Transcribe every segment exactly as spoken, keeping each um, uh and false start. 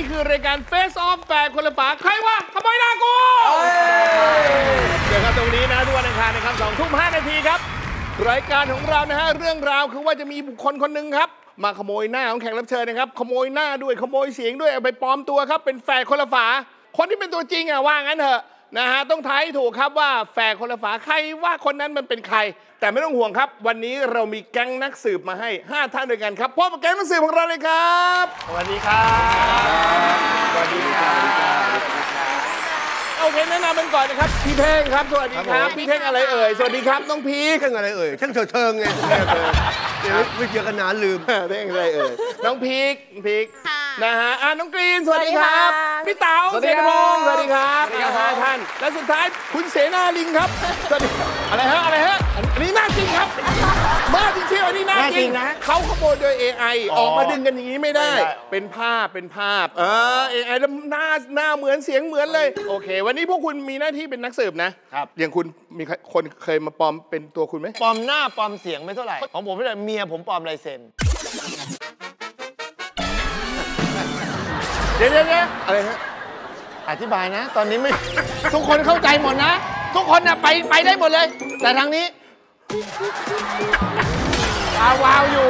นี่คือรายการ Face Off แฟนคนละฝาใครวะขโมยหน้ากูเดี๋ยวครับตรงนี้นะทุกวันอังคารนะครับสองทุ่มห้านาทีครับรายการของเรานะฮะเรื่องราวคือว่าจะมีบุคคลคนหนึ่งครับมาขโมยหน้าของแขกรับเชิญนะครับขโมยหน้าด้วยขโมยเสียงด้วยเอาไปปลอมตัวครับเป็นแฝดคนละฝาคนที่เป็นตัวจริงอ่ะว่างั้นเถอะนะฮะต้องทายถูกครับว่าแฝดคนละฝาใครว่าคนนั้นมันเป็นใครแต่ไม่ต้องห่วงครับวันนี้เรามีแก๊งนักสืบมาให้ห้าท่านด้วยกันครับพบกับแก๊งนักสืบของเราเลยครับสวัสดีครับสวัสดีครับโอเคแนะนำเป็นก่อนนะครับพี่เท่งครับสวัสดีครับพี่เท่งอะไรเอ่ยสวัสดีครับน้องพีเท่งอะไรเอ่ยเท่งเฉยเชิงไงเดี๋ยวไม่เจอกันนานลืมเท่งอะไรเอ่ยน้องพีกพีกนะฮะอ่าน้องกรีนสวัสดีครับพี่เต๋าสวัสดีครับสวัสดีครับห้าท่านและสุดท้ายคุณเสนาลิงครับสวัสดีอะไรฮะอะไรฮะอันนี้น่าจริงครับบ้าจริงเชียวอันนี้น่าจริงนะเขาขโมยโดย เอ ไอ ออกมาดึงกันอย่างนี้ไม่ได้เป็นภาพเป็นภาพเออ เอ ไอ แล้วหน้าหน้าเหมือนเสียงเหมือนเลยโอเควันนี้พวกคุณมีหน้าที่เป็นนักสืบนะครับอย่างคุณมีคนเคยมาปลอมเป็นตัวคุณไหมปลอมหน้าปลอมเสียงไม่เท่าไหร่ของผมไม่ได้เมียผมปลอมลายเซ็นเดี๋ยวๆอะไรฮะอธิบายนะตอนนี้ไม่ทุกคนเข้าใจหมดนะทุกคนนะไปไปได้หมดเลยแต่ทางนี้วาววาวอยู่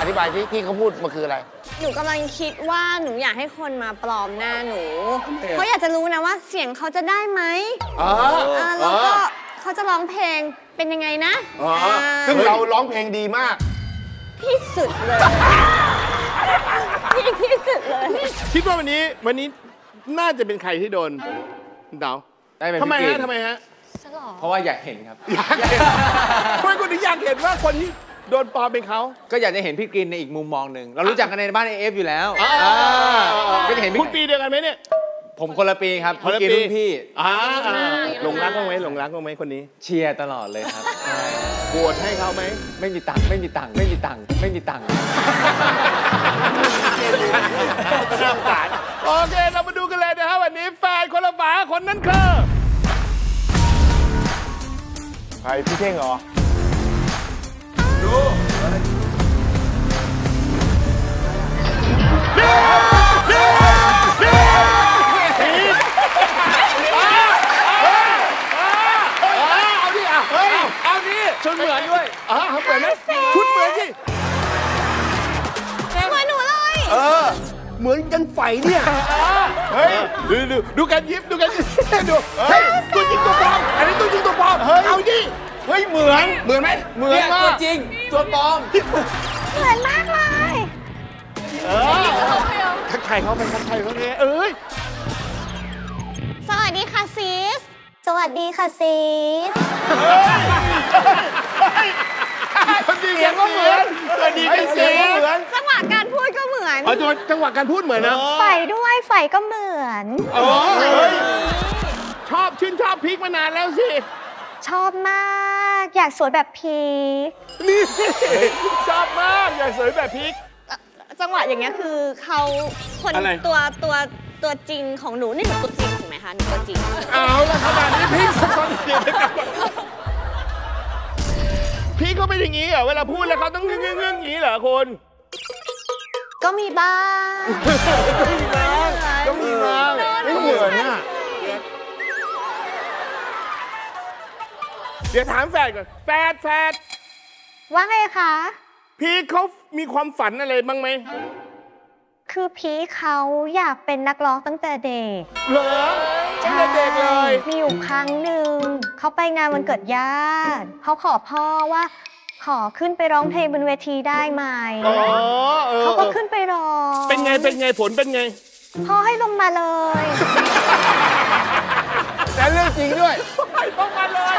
อธิบายที่ที่เขาพูดมันคืออะไรหนูกำลังคิดว่าหนูอยากให้คนมาปลอมหน้าหนูเขาอยากจะรู้นะว่าเสียงเขาจะได้ไหมแล้วก็เขาจะร้องเพลงเป็นยังไงนะซึ่งเราร้องเพลงดีมากที่สุดเลยที่สุดเลยคิดว่าวันนี้วันนี้น่าจะเป็นใครที่โดนเดาทำไมฮะทำไมฮะเพราะว่าอยากเห็นครับอยากเห็นทำไมคุณถึงอยากเห็นว่าคนที่โดนปลอมเป็นเขาก็อยากจะเห็นพี่กรีนในอีกมุมมองหนึ่งเรารู้จักกันในบ้านเอฟอยู่แล้วก็จะเห็นคุณปีเดียวกันไหมเนี่ยผมคนละปีครับคนละปีพี่หลงรักเขาไหมหลงรักเขาไหมคนนี้เชียร์ตลอดเลยครับโหวตให้เขาไหมไม่มีตังค์ไม่มีตังค์ไม่มีตังค์ไม่มีตังค์โอเคเรามาดูกันเลยนะครับวันนี้แฟนคนละฝาคนนั้นคือใครพี่เท่งเหรอดูชุดเหมือนด้วยอ๋อเหมือนไหมชุดเหมือนสิเหมือนหนูเลยเออเหมือนกันไฟเนี่ยเฮ้ยดูดูดูการยิบดูการยิบดูเฮ้ยตัวจริงตัวปลอมอันนี้ตัวจริงตัวปลอมเอาดิเฮ้ยเหมือนเหมือนไหมเหมือนตัวจริงตัวปลอมเหมือนมากเลยเออทักทายเขาเป็นทักทายเขาเนี่ยเอ้ยสวัสดีค่ะซีสสวัสดีค่ะซีสเสียงก็เหมือนสวัสดีค่ะซีสจังหวะการพูดก็เหมือนอ๋อจังหวะการพูดเหมือนนะไฟด้วยไฟก็เหมือนอ๋อชอบชื่นชอบพีคมานานแล้วสิชอบมากอยากสวยแบบพีคนี่ชอบมากอยากสวยแบบพีคจังหวะอย่างเงี้ยคือเขาคนตัวตัวตัวจริงของหนูนี่หนูตัวจริงถูกไหมคะหนูตัวจริงเอาละขนาดนี้พีคสะท้อนจริงพีคเขาเป็นอย่างนี้เหรอเวลาพูดแล้วเขาต้องเงื้อเงื้ออย่างนี้เหรอคนก็มีบ้างก็มีบ้างก็มีบ้างไม่เหมือนอ่ะเดี๋ยวถามแฟนก่อนแฟนแฟนว่าไงคะพีคเขามีความฝันอะไรบ้างไหมคือพีคเขาอยากเป็นนักร้องตั้งแต่เด็กเหรอตั้งแต่เด็กเลยมีอยู่ครั้งหนึ่งเขาไปงานวันเกิดญาติเขาขอพ่อว่าขอขึ้นไปร้องเพลงบนเวทีได้ไหมเขาก็ขึ้นไปร้องเป็นไงเป็นไงผลเป็นไงพ่อให้ลงมาเลยแต่เรื่องจริงด้วยลงมาเลย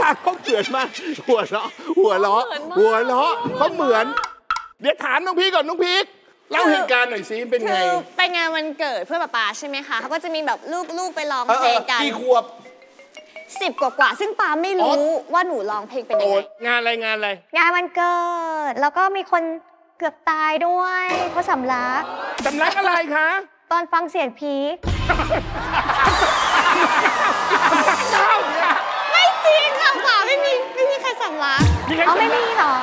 ตาเขาเกิดมาหัวเราะหัวเราะหัวเราะเขาเหมือนเดี๋ยวถามน้องพีคก่อนน้องพีคเล่าเหตุการณ์หน่อยซิเป็นไงคือไปงานวันเกิดเพื่อนป๊าใช่ไหมคะเขาก็จะมีแบบลูกๆไปร้องเพลงกันกี่ขวบสิบกว่าๆซึ่งป๊าไม่รู้ว่าหนูร้องเพลงเป็นยังไงงานอะไรงานอะไรงานวันเกิดแล้วก็มีคนเกือบตายด้วยเพราะสำลักสำลักอะไรคะตอนฟังเสียงพีคไม่จริงค่ะป๊าไม่มีไม่มีใครสำลักอ๋อไม่มีหรอ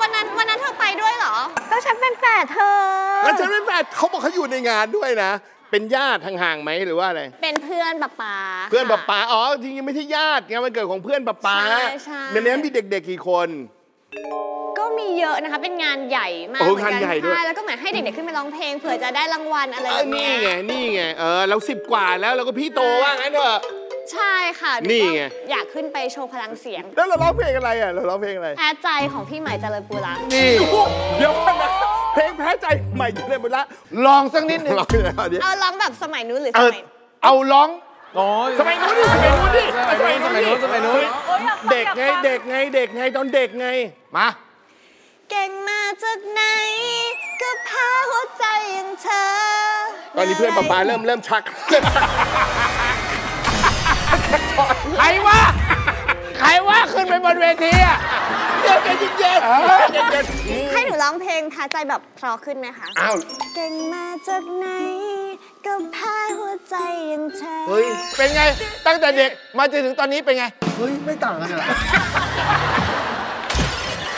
วันนั้นวันนั้นเธอไปด้วยหรอก็ฉันเป็นแฝ ดเธอแล้วฉันเป็นแฝดเขาบอกเขาอยู่ในงานด้วยนะเป็นญาติห่างๆไหมหรือว่าอะไรเป็นเพื่อนปะป๋าเพื่อนปะป๋าอ๋อจริงๆไม่ใช่ญาติไงมันเกิดของเพื่อนปะป๋าในนี้มีเด็กๆกี่คนก็มีเยอะนะคะเป็นงานใหญ่มากเหมือนกันใช่แล้วก็เหมือนให้เด็กๆขึ้นไปร้องเพลงเผื่อจะได้รางวัลอะไรแบบนี้นี่ไงนี่ไงเออเราสิบกว่าแล้วเราก็พี่โตว่างั้นเถอะใช่ค่ะนี่ไงอยากขึ้นไปโชว์พลังเสียงแล้วเราร้องเพลงอะไรอ่ะเราร้องเพลงอะไรแพ้ใจของพี่ใหม่เจริญปุระนี่เดี๋ยวนะเพลงแพ้ใจใหม่เจริญปุระลองสักนิดนึงเอาร้องแบบสมัยนู้นหรือสมัยเอาร้องสมัยนู้นดิสมัยนู้นดิสมัยนู้นดิสมัยนู้นเด็กไงเด็กไงเด็กไงตอนเด็กไงมาเก่งมาจากไหนก็พาหัวใจอย่างเธอตอนนี้เพื่อนป๊าป๊าเริ่มเริ่มชักใครวะใครวะขึ้นไปบนเวทีอ่ะเย็นเย็นเย็นให้หนูร้องเพลงท้าใจแบบเพราะขึ้นไหมคะอ้าวเก่งมาจากไหนก็พาหัวใจอย่างเธอเฮ้ยเป็นไงตั้งแต่เด็กมาจนถึงตอนนี้เป็นไงเฮ้ยไม่ต่างกันเลย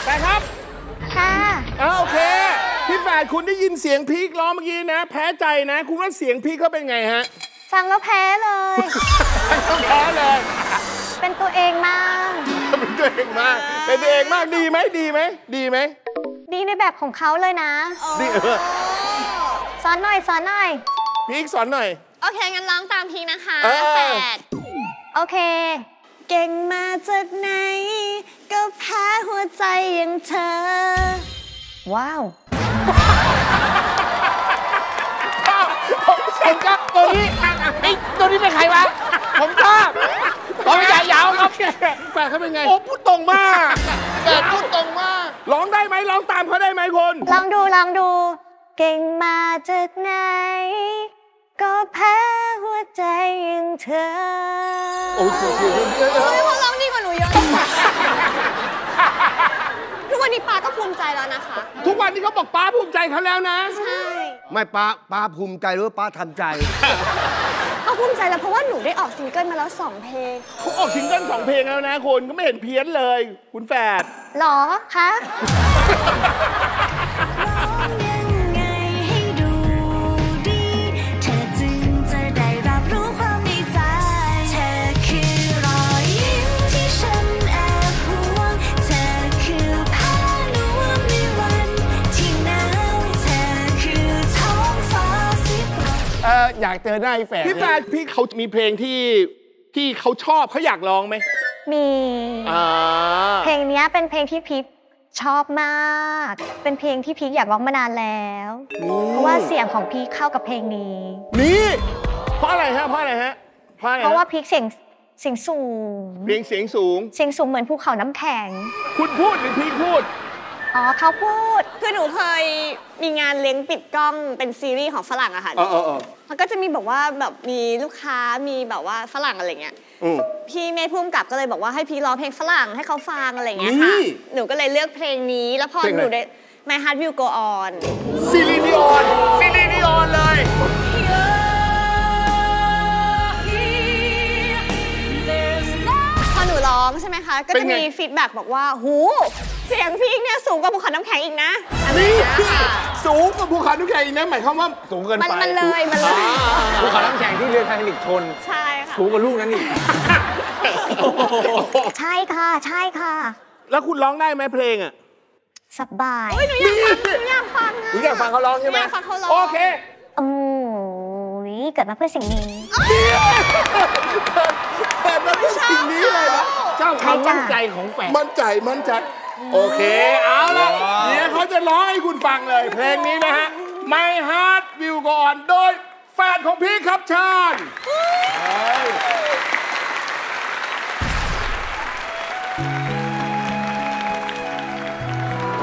ไปครับค่ะอ้าวโอเคพี่แฝดคุณได้ยินเสียงพีคร้องเมื่อกี้นะแพ้ใจนะคุณว่าเสียงพีคเขาเป็นไงฮะฟังแล้วแพ้เลยฟังแล้วแพ้เลยเป็นตัวเองมากเป็นตัวเองมากเป็นตัวเองมากดีไหมดีไหมดีไหมดีในแบบของเขาเลยนะดีเออสอนหน่อยสอนหน่อยพีคสอนหน่อยโอเคงั้นร้องตามพีคนะคะแฝดโอเคเก่งมาจากไหนก็แพ้หัวใจอย่างเธอว้าวผมชอบตัวนี้ไอ้ตัวนี้เป็นใครวะผมชอบผมใหญ่ยาวครับแฝดเขาเป็นไงโอ้พูดตรงมากแฝดพูดตรงมากร้องได้ไหมร้องตามเขาได้ไหมคุณลองดูลองดูเก่งมาจากไหนก็แพ้หัวใจอย่างเธอโอ้ยพวกเราดีกว่าหนูเยอะทุกวันนี้ป้าก็ภูมิใจแล้วนะคะทุกวันนี้เขาบอกป้าภูมิใจเขาแล้วนะใช่ไม่ป้าป้าภูมิใจหรือป้าทำใจเขาภูมิใจแล้วเพราะว่าหนูได้ออกซิงเกิลมาแล้วสองเพลงเขาออกซิงเกิลสองเพลงแล้วนะคนก็ไม่เห็นเพี้ยนเลยคุณแฝดหรอคะอยากเจอหน้าพี่แฝดพี่แฝดพี่เขามีเพลงที่ที่เขาชอบเขาอยากร้องไหมมีเพลงนี้เป็นเพลงที่พีคชอบมากเป็นเพลงที่พีคอยากร้องมานานแล้วเพราะว่าเสียงของพีคเข้ากับเพลงนี้นี่เพราะอะไรฮะเพราะอะไรฮะเพราะอะไรเพราะว่าพีคเสียงเสียงสูงเพลงเสียงสูงเสียงสูงเหมือนภูเขาน้ำแข็งคุณพูดหรือพีคพูดอ๋อเขาพูดคือหนูเคยมีงานเลี้ยงปิดกล้องเป็นซีรีส์ของฝรั่งอะค่ะมันก็จะมีบอกว่าแบบมีลูกค้ามีแบบว่าฝรั่งอะไรเงี้ยพี่เมย์พุ่มกลับก็เลยบอกว่าให้พี่ร้องเพลงฝรั่งให้เขาฟังอะไรเงี้ยค่ะหนูก็เลยเลือกเพลงนี้แล้วพอหนูได้ My Heart Will Go On ซีรีส์ดิออนซีรีส์ดิออนเลยพอหนูร้องใช่ไหมคะก็จะมีฟีดแบ็กบอกว่าหูเสียงพีคเนี่ยสูงกว่าภูเขาน้ำแข็งอีกนะนี่สูงกว่าภูเขาน้ำแข็งอีกนะหมายความว่าสูงเกินไปมันเลยมันเลยภูเขาน้ำแข็งที่เรือไททานิคชนใช่ค่ะสูงกว่าลูกนั้นอีกใช่ค่ะใช่ค่ะแล้วคุณร้องได้ไหมเพลงอ่ะสบายหนูอยากฟังหนูอยากฟังเขาร้องใช่ไหมโอเคโอ้ยเกิดมาเพื่อสิ่งนี้เกิดมาเพื่อสิ่งนี้เลยนะเจ้าความมั่นใจของแฝดมั่นใจมั่นใจโอเคเอาละเดี๋ยวเขาจะร้องให้คุณฟังเลยเพลงนี้นะฮะ My Heart Will Go On โดยแฟนของพี่ครับชาญ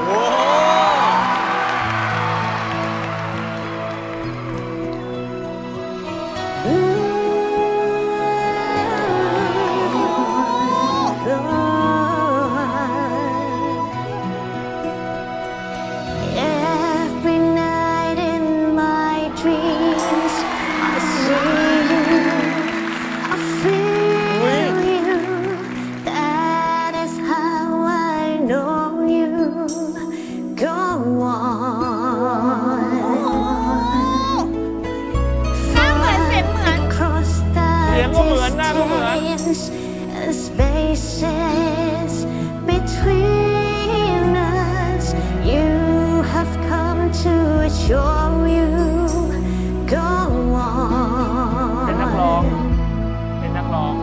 โอ้ ากก็เหมือนเป็นนักร้องเป็นนักร้อง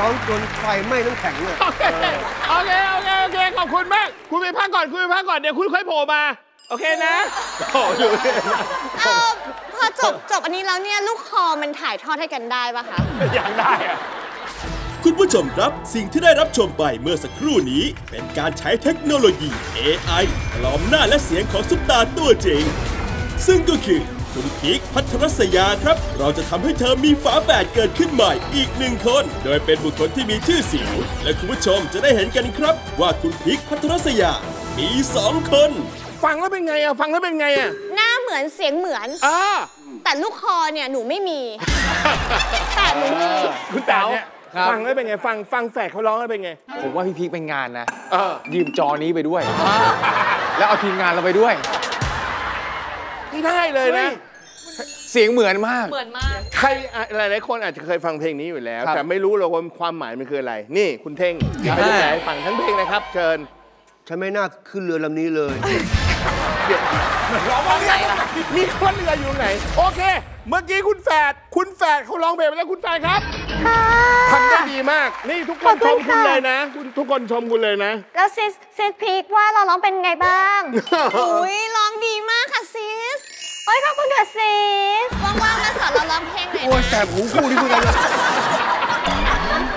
ร้องจนไฟไหม้ทั้งแข็งเลยโอเคโอเคโอเคโอเคขอบคุณมากคุณไปพักก่อนคุณไปพักก่อนเดี๋ยวคุณค่อยโผล่มาโอเคนะโอ้ยพอจบจบอันนี้แล้วเนี่ยลูกคอมันถ่ายทอดให้กันได้ปะคะอยากได้อะคุณผู้ชมครับสิ่งที่ได้รับชมไปเมื่อสักครู่นี้เป็นการใช้เทคโนโลยี เอ ไอ ปลอมหน้าและเสียงของซุปตาตัวจริงซึ่งก็คือคุณพีค ภัทรศยาครับเราจะทำให้เธอมีฝาแฝดเกิดขึ้นใหม่อีกหนึ่งคนโดยเป็นบุคคลที่มีชื่อเสียงและคุณผู้ชมจะได้เห็นกันครับว่าคุณพีค ภัทรศยามีสองคนฟังแล้วเป็นไงอ่ะฟังแล้วเป็นไงอ่ะหน้าเหมือนเสียงเหมือนอ่าแต่ลูกคอเนี่ยหนูไม่มีแต่หนูมีคุณเต๋าฟังแล้วเป็นไงฟังฟังแฝดเขาร้องแล้วเป็นไงผมว่าพี่พีคเป็นงานนะยืมจอนี้ไปด้วยแล้วเอาทีมงานเราไปด้วยได้เลยนะเสียงเหมือนมากเหมือนมากใครหลายๆคนอาจจะเคยฟังเพลงนี้อยู่แล้วแต่ไม่รู้หรอกว่าความหมายมันคืออะไรนี่คุณเท่งไปดูไหนฟังทั้งเพลงนะครับเชิญฉันไม่น่าขึ้นเรือลำนี้เลยร้องว่าไงล่ะนี่ว่าเรืออยู่ไหนโอเคเมื่อกี้คุณแฝดคุณแฝดเขาร้องเพลงไปแล้วคุณแฝดครับทำได้ดีมากนี่ทุกคนชมคุณเลยนะทุกคนชมคุณเลยนะแล้วซิสซิสพีคว่าเราร้องเป็นไงบ้างอุ้ยร้องดีมากค่ะซิสโอ๊ยขอบคุณค่ะซิสว่างๆมาสอนเราร้องเพลงหน่อยโอ้ยแสบหูคู่ที่คุณเลย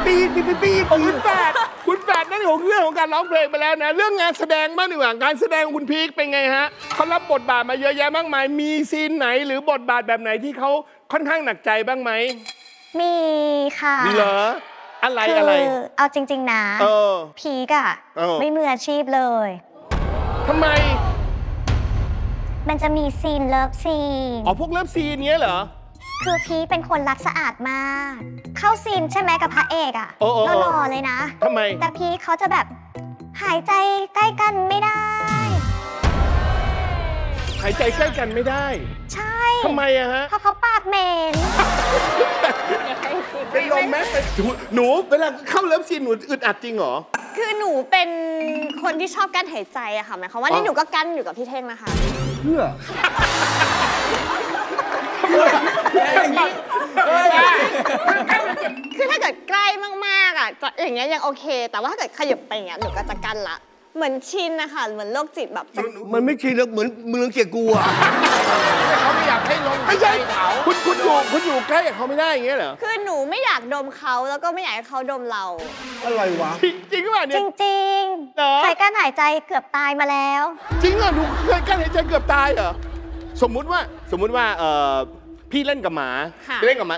ปี๊ดปี๊ดปี๊ดคุณแฝดคุณแฝดนั่นของเรื่องของการร้องเพลงไปแล้วนะเรื่องงานแสดงบ้างดีกว่าการแสดงคุณพีคเป็นไงฮะเขารับบทบาทมาเยอะแยะมากมายมีซีนไหนหรือบทบาทแบบไหนที่เขาค่อนข้างหนักใจบ้างไหมมีค่ะมีเหรออะไรอะไรเอาจริงๆนะพีคอะไม่มืออาชีพเลยทำไมมันจะมีซีนเลิฟซีนอ๋อพวกเลิฟซีนเนี้ยเหรอคือพีคเป็นคนรักสะอาดมากเข้าซีนใช่ไหมกับพระเอกอะก็หล่อเลยนะทำไมแต่พีคเขาจะแบบหายใจใกล้กันไม่ได้หายใจใกล้กันไม่ได้ใช่ทำไมอะฮะเพราะเขาปากเหม็นเป็นลมแม้แต่หนูเวลาเข้าเลิฟซีนหนูอึดอัดจริงเหรอคือหนูเป็นคนที่ชอบกั้นหายใจอะค่ะหมายความว่านี่หนูก็กั้นอยู่กับพี่เท่งนะคะเพื่อคือถ้าเกิดใกล้มากๆอ่ะอย่างเงี้ยยังโอเคแต่ว่าถ้าเกิดขยับไปอย่างเงี้ยหนูก็จะกันละเหมือนชินนะคะเหมือนโรคจิตแบบมันไม่ชินแล้วเหมือนมึงเกลียดกูอ่ะเขาไม่อยากให้ลงไม่ใช่คุณคุณอยู่คุณอยู่ใกล้เขาไม่ได้อย่างเงี้ยเหรอคือหนูไม่อยากดมเขาแล้วก็ไม่อยากให้เขาดมเราอะไรวะจริงป่ะเนี่ยจริงๆเคยกั้นหายใจเกือบตายมาแล้วจริงเหรอหนูเคยกั้นหายใจเกือบตายเหรอสมมุติว่าสมมุติว่าพี่เล่นกับหมาเล่นกับหมา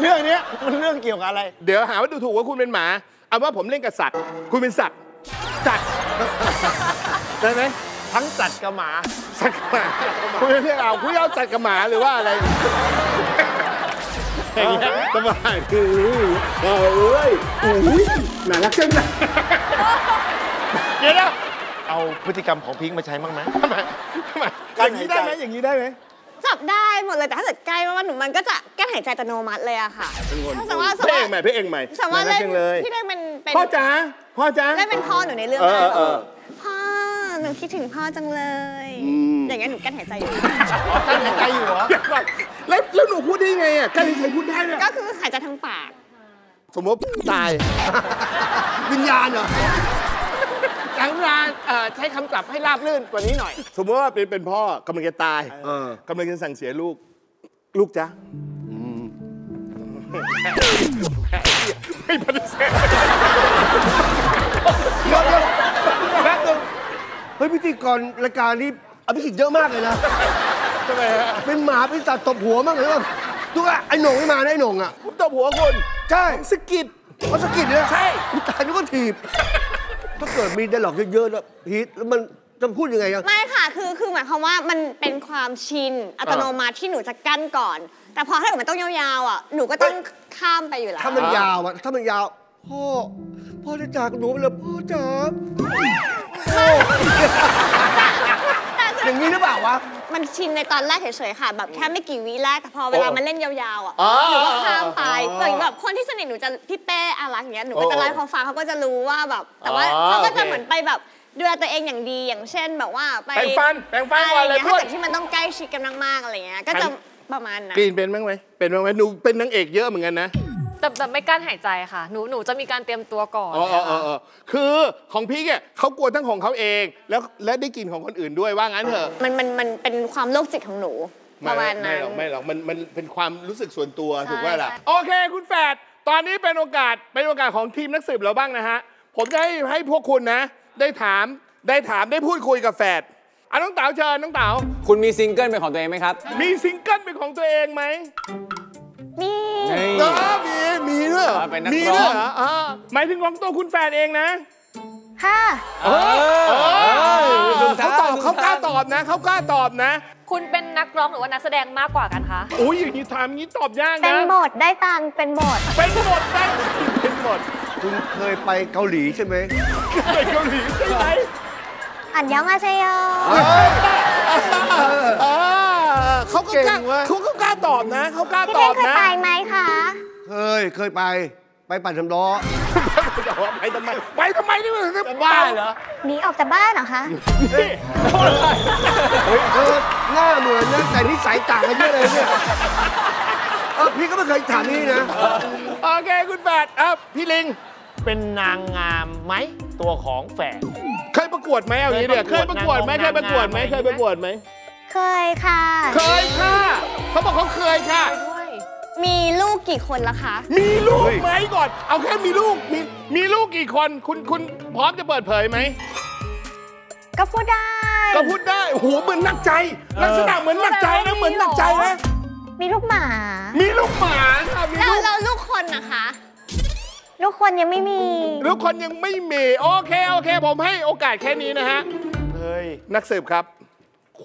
เรื่องนี้มันเรื่องเกี่ยวกับอะไรเดี๋ยวหาว่าดูถูกว่าคุณเป็นหมาเอาว่าผมเล่นกับสัตว์คุณเป็นสัตว์สัตว์ได้ไหมทั้งสัตว์กับหมาสัตว์กับหมาคุณเรียกเอาคุณเอาสัตว์กับหมาหรือว่าอะไรสบายคือเออเอ้ยอุ้ยน่ารักจังเลยเดี๋ยวนะเอาพฤติกรรมของพิงค์มาใช้บ้างไหมทำไมทำไมอย่างนี้ได้ไหมอย่างนี้ได้ไหมจับได้หมดเลยแต่ถ้าเกิดใกล้ว่าหนูมันก็จะแก้หายใจอัตโนมัติเลยอะค่ะสมมติว่าพี่เองใหม่พี่เองใหม่สมมติว่าเล่นพี่ได้เป็นพ่อจ๋าพ่อจ๋าได้เป็นพ่อหนูในเรื่องนั้นพ่อหนูคิดถึงพ่อจังเลยอย่างเงี้ยหนูแก้หายใจอยู่แก้หายใจอยู่เหรอแล้วแล้วหนูพูดได้ไงอะแก้หายใจพูดได้เนี่ยก็คือหายใจทางปากสมมติตายวิญญาณเหรอหลังลาใช้คำกลับให้ราบลื่นกว่านี้หน่อยสมมติว่าเป็นเป็นพ่อกำลังจะตายกำลังจะสั่งเสียลูกลูกจ๊ะไม่ปฏิเสธเดี๋ยวเดี๋ยวแป๊บนึงเฮ้ยพิธีกรรายการนี้อภิสิทธิ์เยอะมากเลยนะทำไมฮะเป็นหมาเป็นสัตว์ตบหัวมากเลยว่าดูว่าไอ้หนุ่มไม่มาไอ้หนุ่มอ่ะตบหัวคนใช่สกิดเขาสกิดเลยใช่ตายนึกว่าถีบถ้าเกิดมีไดร็อกเยอะๆแล้วฮิตแล้วมันจะพูดยังไงกันไม่ค่ะคือคือหมายความว่ามันเป็นความชินอัตโนมัติที่หนูจะกั้นก่อนแต่พอถ้าเกิดมันต้องยาวๆอ่ะหนูก็ต้องข้ามไปอยู่แล้วถ้ามันยาวอ่ะถ้ามันยาวพ่อพ่อจะจากหนูไปเลยพ่อจ๋าอย่างนี้หรือเปล่าวะมันชินในตอนแรกเฉยๆค่ะแบบแค่ไม่กี่วิแรกแต่พอเวลามันเล่นยาวๆอ่ะหนูก็ข้ามไปแบบคนที่สนิทหนูจะพี่เป้อารักเนี้ยหนูก็จะไลฟ์เขาฟังเขาก็จะรู้ว่าแบบแต่ว่าเขาก็จะเหมือนไปแบบดูแลตัวเองอย่างดีอย่างเช่นแบบว่าไปแปรงฟันแปรงฟันอะไรพวกที่มันต้องใกล้ชิดกันมากๆอะไรเงี้ยก็จะประมาณนั้นกรีนเป็นบ้างไหมเป็นบ้างไหมหนูเป็นนางเอกเยอะเหมือนกันนะแต่แต่ไม่กั้นหายใจค่ะหนูหนูจะมีการเตรียมตัวก่อนอ๋ออ๋อคือของพี่เนี่ยเขากลัวทั้งของเขาเองแล้วและได้กลิ่นของคนอื่นด้วยว่างั้นเถอะมันมันมันเป็นความโรคจิตของหนูประมาณนั้นไม่หรอกไม่หรอกมันมันเป็นความรู้สึกส่วนตัวถูกไหมล่ะโอเคคุณแฝดตอนนี้เป็นโอกาสเป็นโอกาสของทีมนักสืบเราบ้างนะฮะผมจะให้ให้พวกคุณนะได้ถามได้ถามได้พูดคุยกับแฝดอ่ะน้องเต๋าเชิญน้องเต๋าคุณมีซิงเกิลเป็นของตัวเองไหมครับมีซิงเกิลเป็นของตัวเองไหมมีมีมีด้วยมีด้วยหมายถึงของตัวคุณแฟนเองนะค่ะเขาตอบเขากล้าตอบนะเขากล้าตอบนะคุณเป็นนักร้องหรือว่านักแสดงมากกว่ากันคะอุ้ยอย่างนี้ถามงี้ตอบยากนะเป็นบทได้ตังเป็นบทเป็นบทได้เป็นบทคุณเคยไปเกาหลีใช่ไหมไปเกาหลีใช่ไหมอันยองอาเซโยเขาก็กล้าเขาก็กล้าตอบนะเขากล้าตอบนะเคยไปไหมคะเคยเคยไปไปปั่นสำล้อไปทำไมไปทำไมนี่มันบ้าเหรอหนีออกจากบ้านเหรอคะเออหน้าเหมือนนะแต่นิสัยต่างกันเยอะเลยเนี่ยเออพี่ก็ไม่เคยถามนี่นะโอเคคุณแฝดอ่ะพี่ลิงเป็นนางงามไหมตัวของแฝดเคยประกวดไหมเอาอย่างนี้เดี๋ยวเคยประกวดไหมเคยประกวดไหมเคยประกวดไหมเคยค่ะเคยค่ะเขาบอกเขาเคยค่ะมีลูกกี่คนละคะมีลูกไหมก่อนเอาแค่มีลูกมีมีลูกกี่คนคุณคุณพร้อมจะเปิดเผยไหมก็พูดได้ก็พูดได้โอ้โหเหมือนนักใจลักษณะเหมือนนักใจนะเหมือนนักใจนะมีลูกหมามีลูกหมาค่ะเราเราลูกคนนะคะลูกคนยังไม่มีลูกคนยังไม่มีโอเคโอเคผมให้โอกาสแค่นี้นะฮะเฮ้ยนักสืบครับ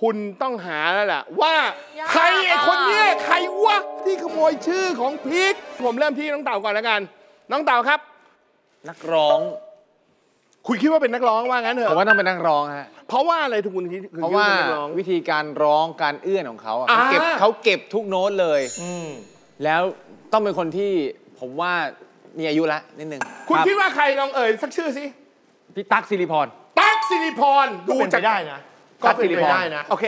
คุณต้องหาแล้วล่ะว่าใครไอ้คนเนี้ยใครวะที่ขโมยชื่อของพีคผมเริ่มที่น้องเต่าก่อนแล้วกันน้องเต่าครับนักร้องคุณคิดว่าเป็นนักร้องว่างั้นเหรอผมว่าต้องเป็นนักร้องฮะเพราะว่าอะไรทุกคนคิดเพราะว่าวิธีการร้องการเอื้อนของเขาอ่ะเก็บเขาเก็บทุกโน้ตเลยอืแล้วต้องเป็นคนที่ผมว่ามีอายุละนิดนึงคุณคิดว่าใครลองเอ่ยสักชื่อสิพี่ตั๊กสิริพรตั๊กสิริพรดูจะได้นะก็เป็นไปได้นะโอเค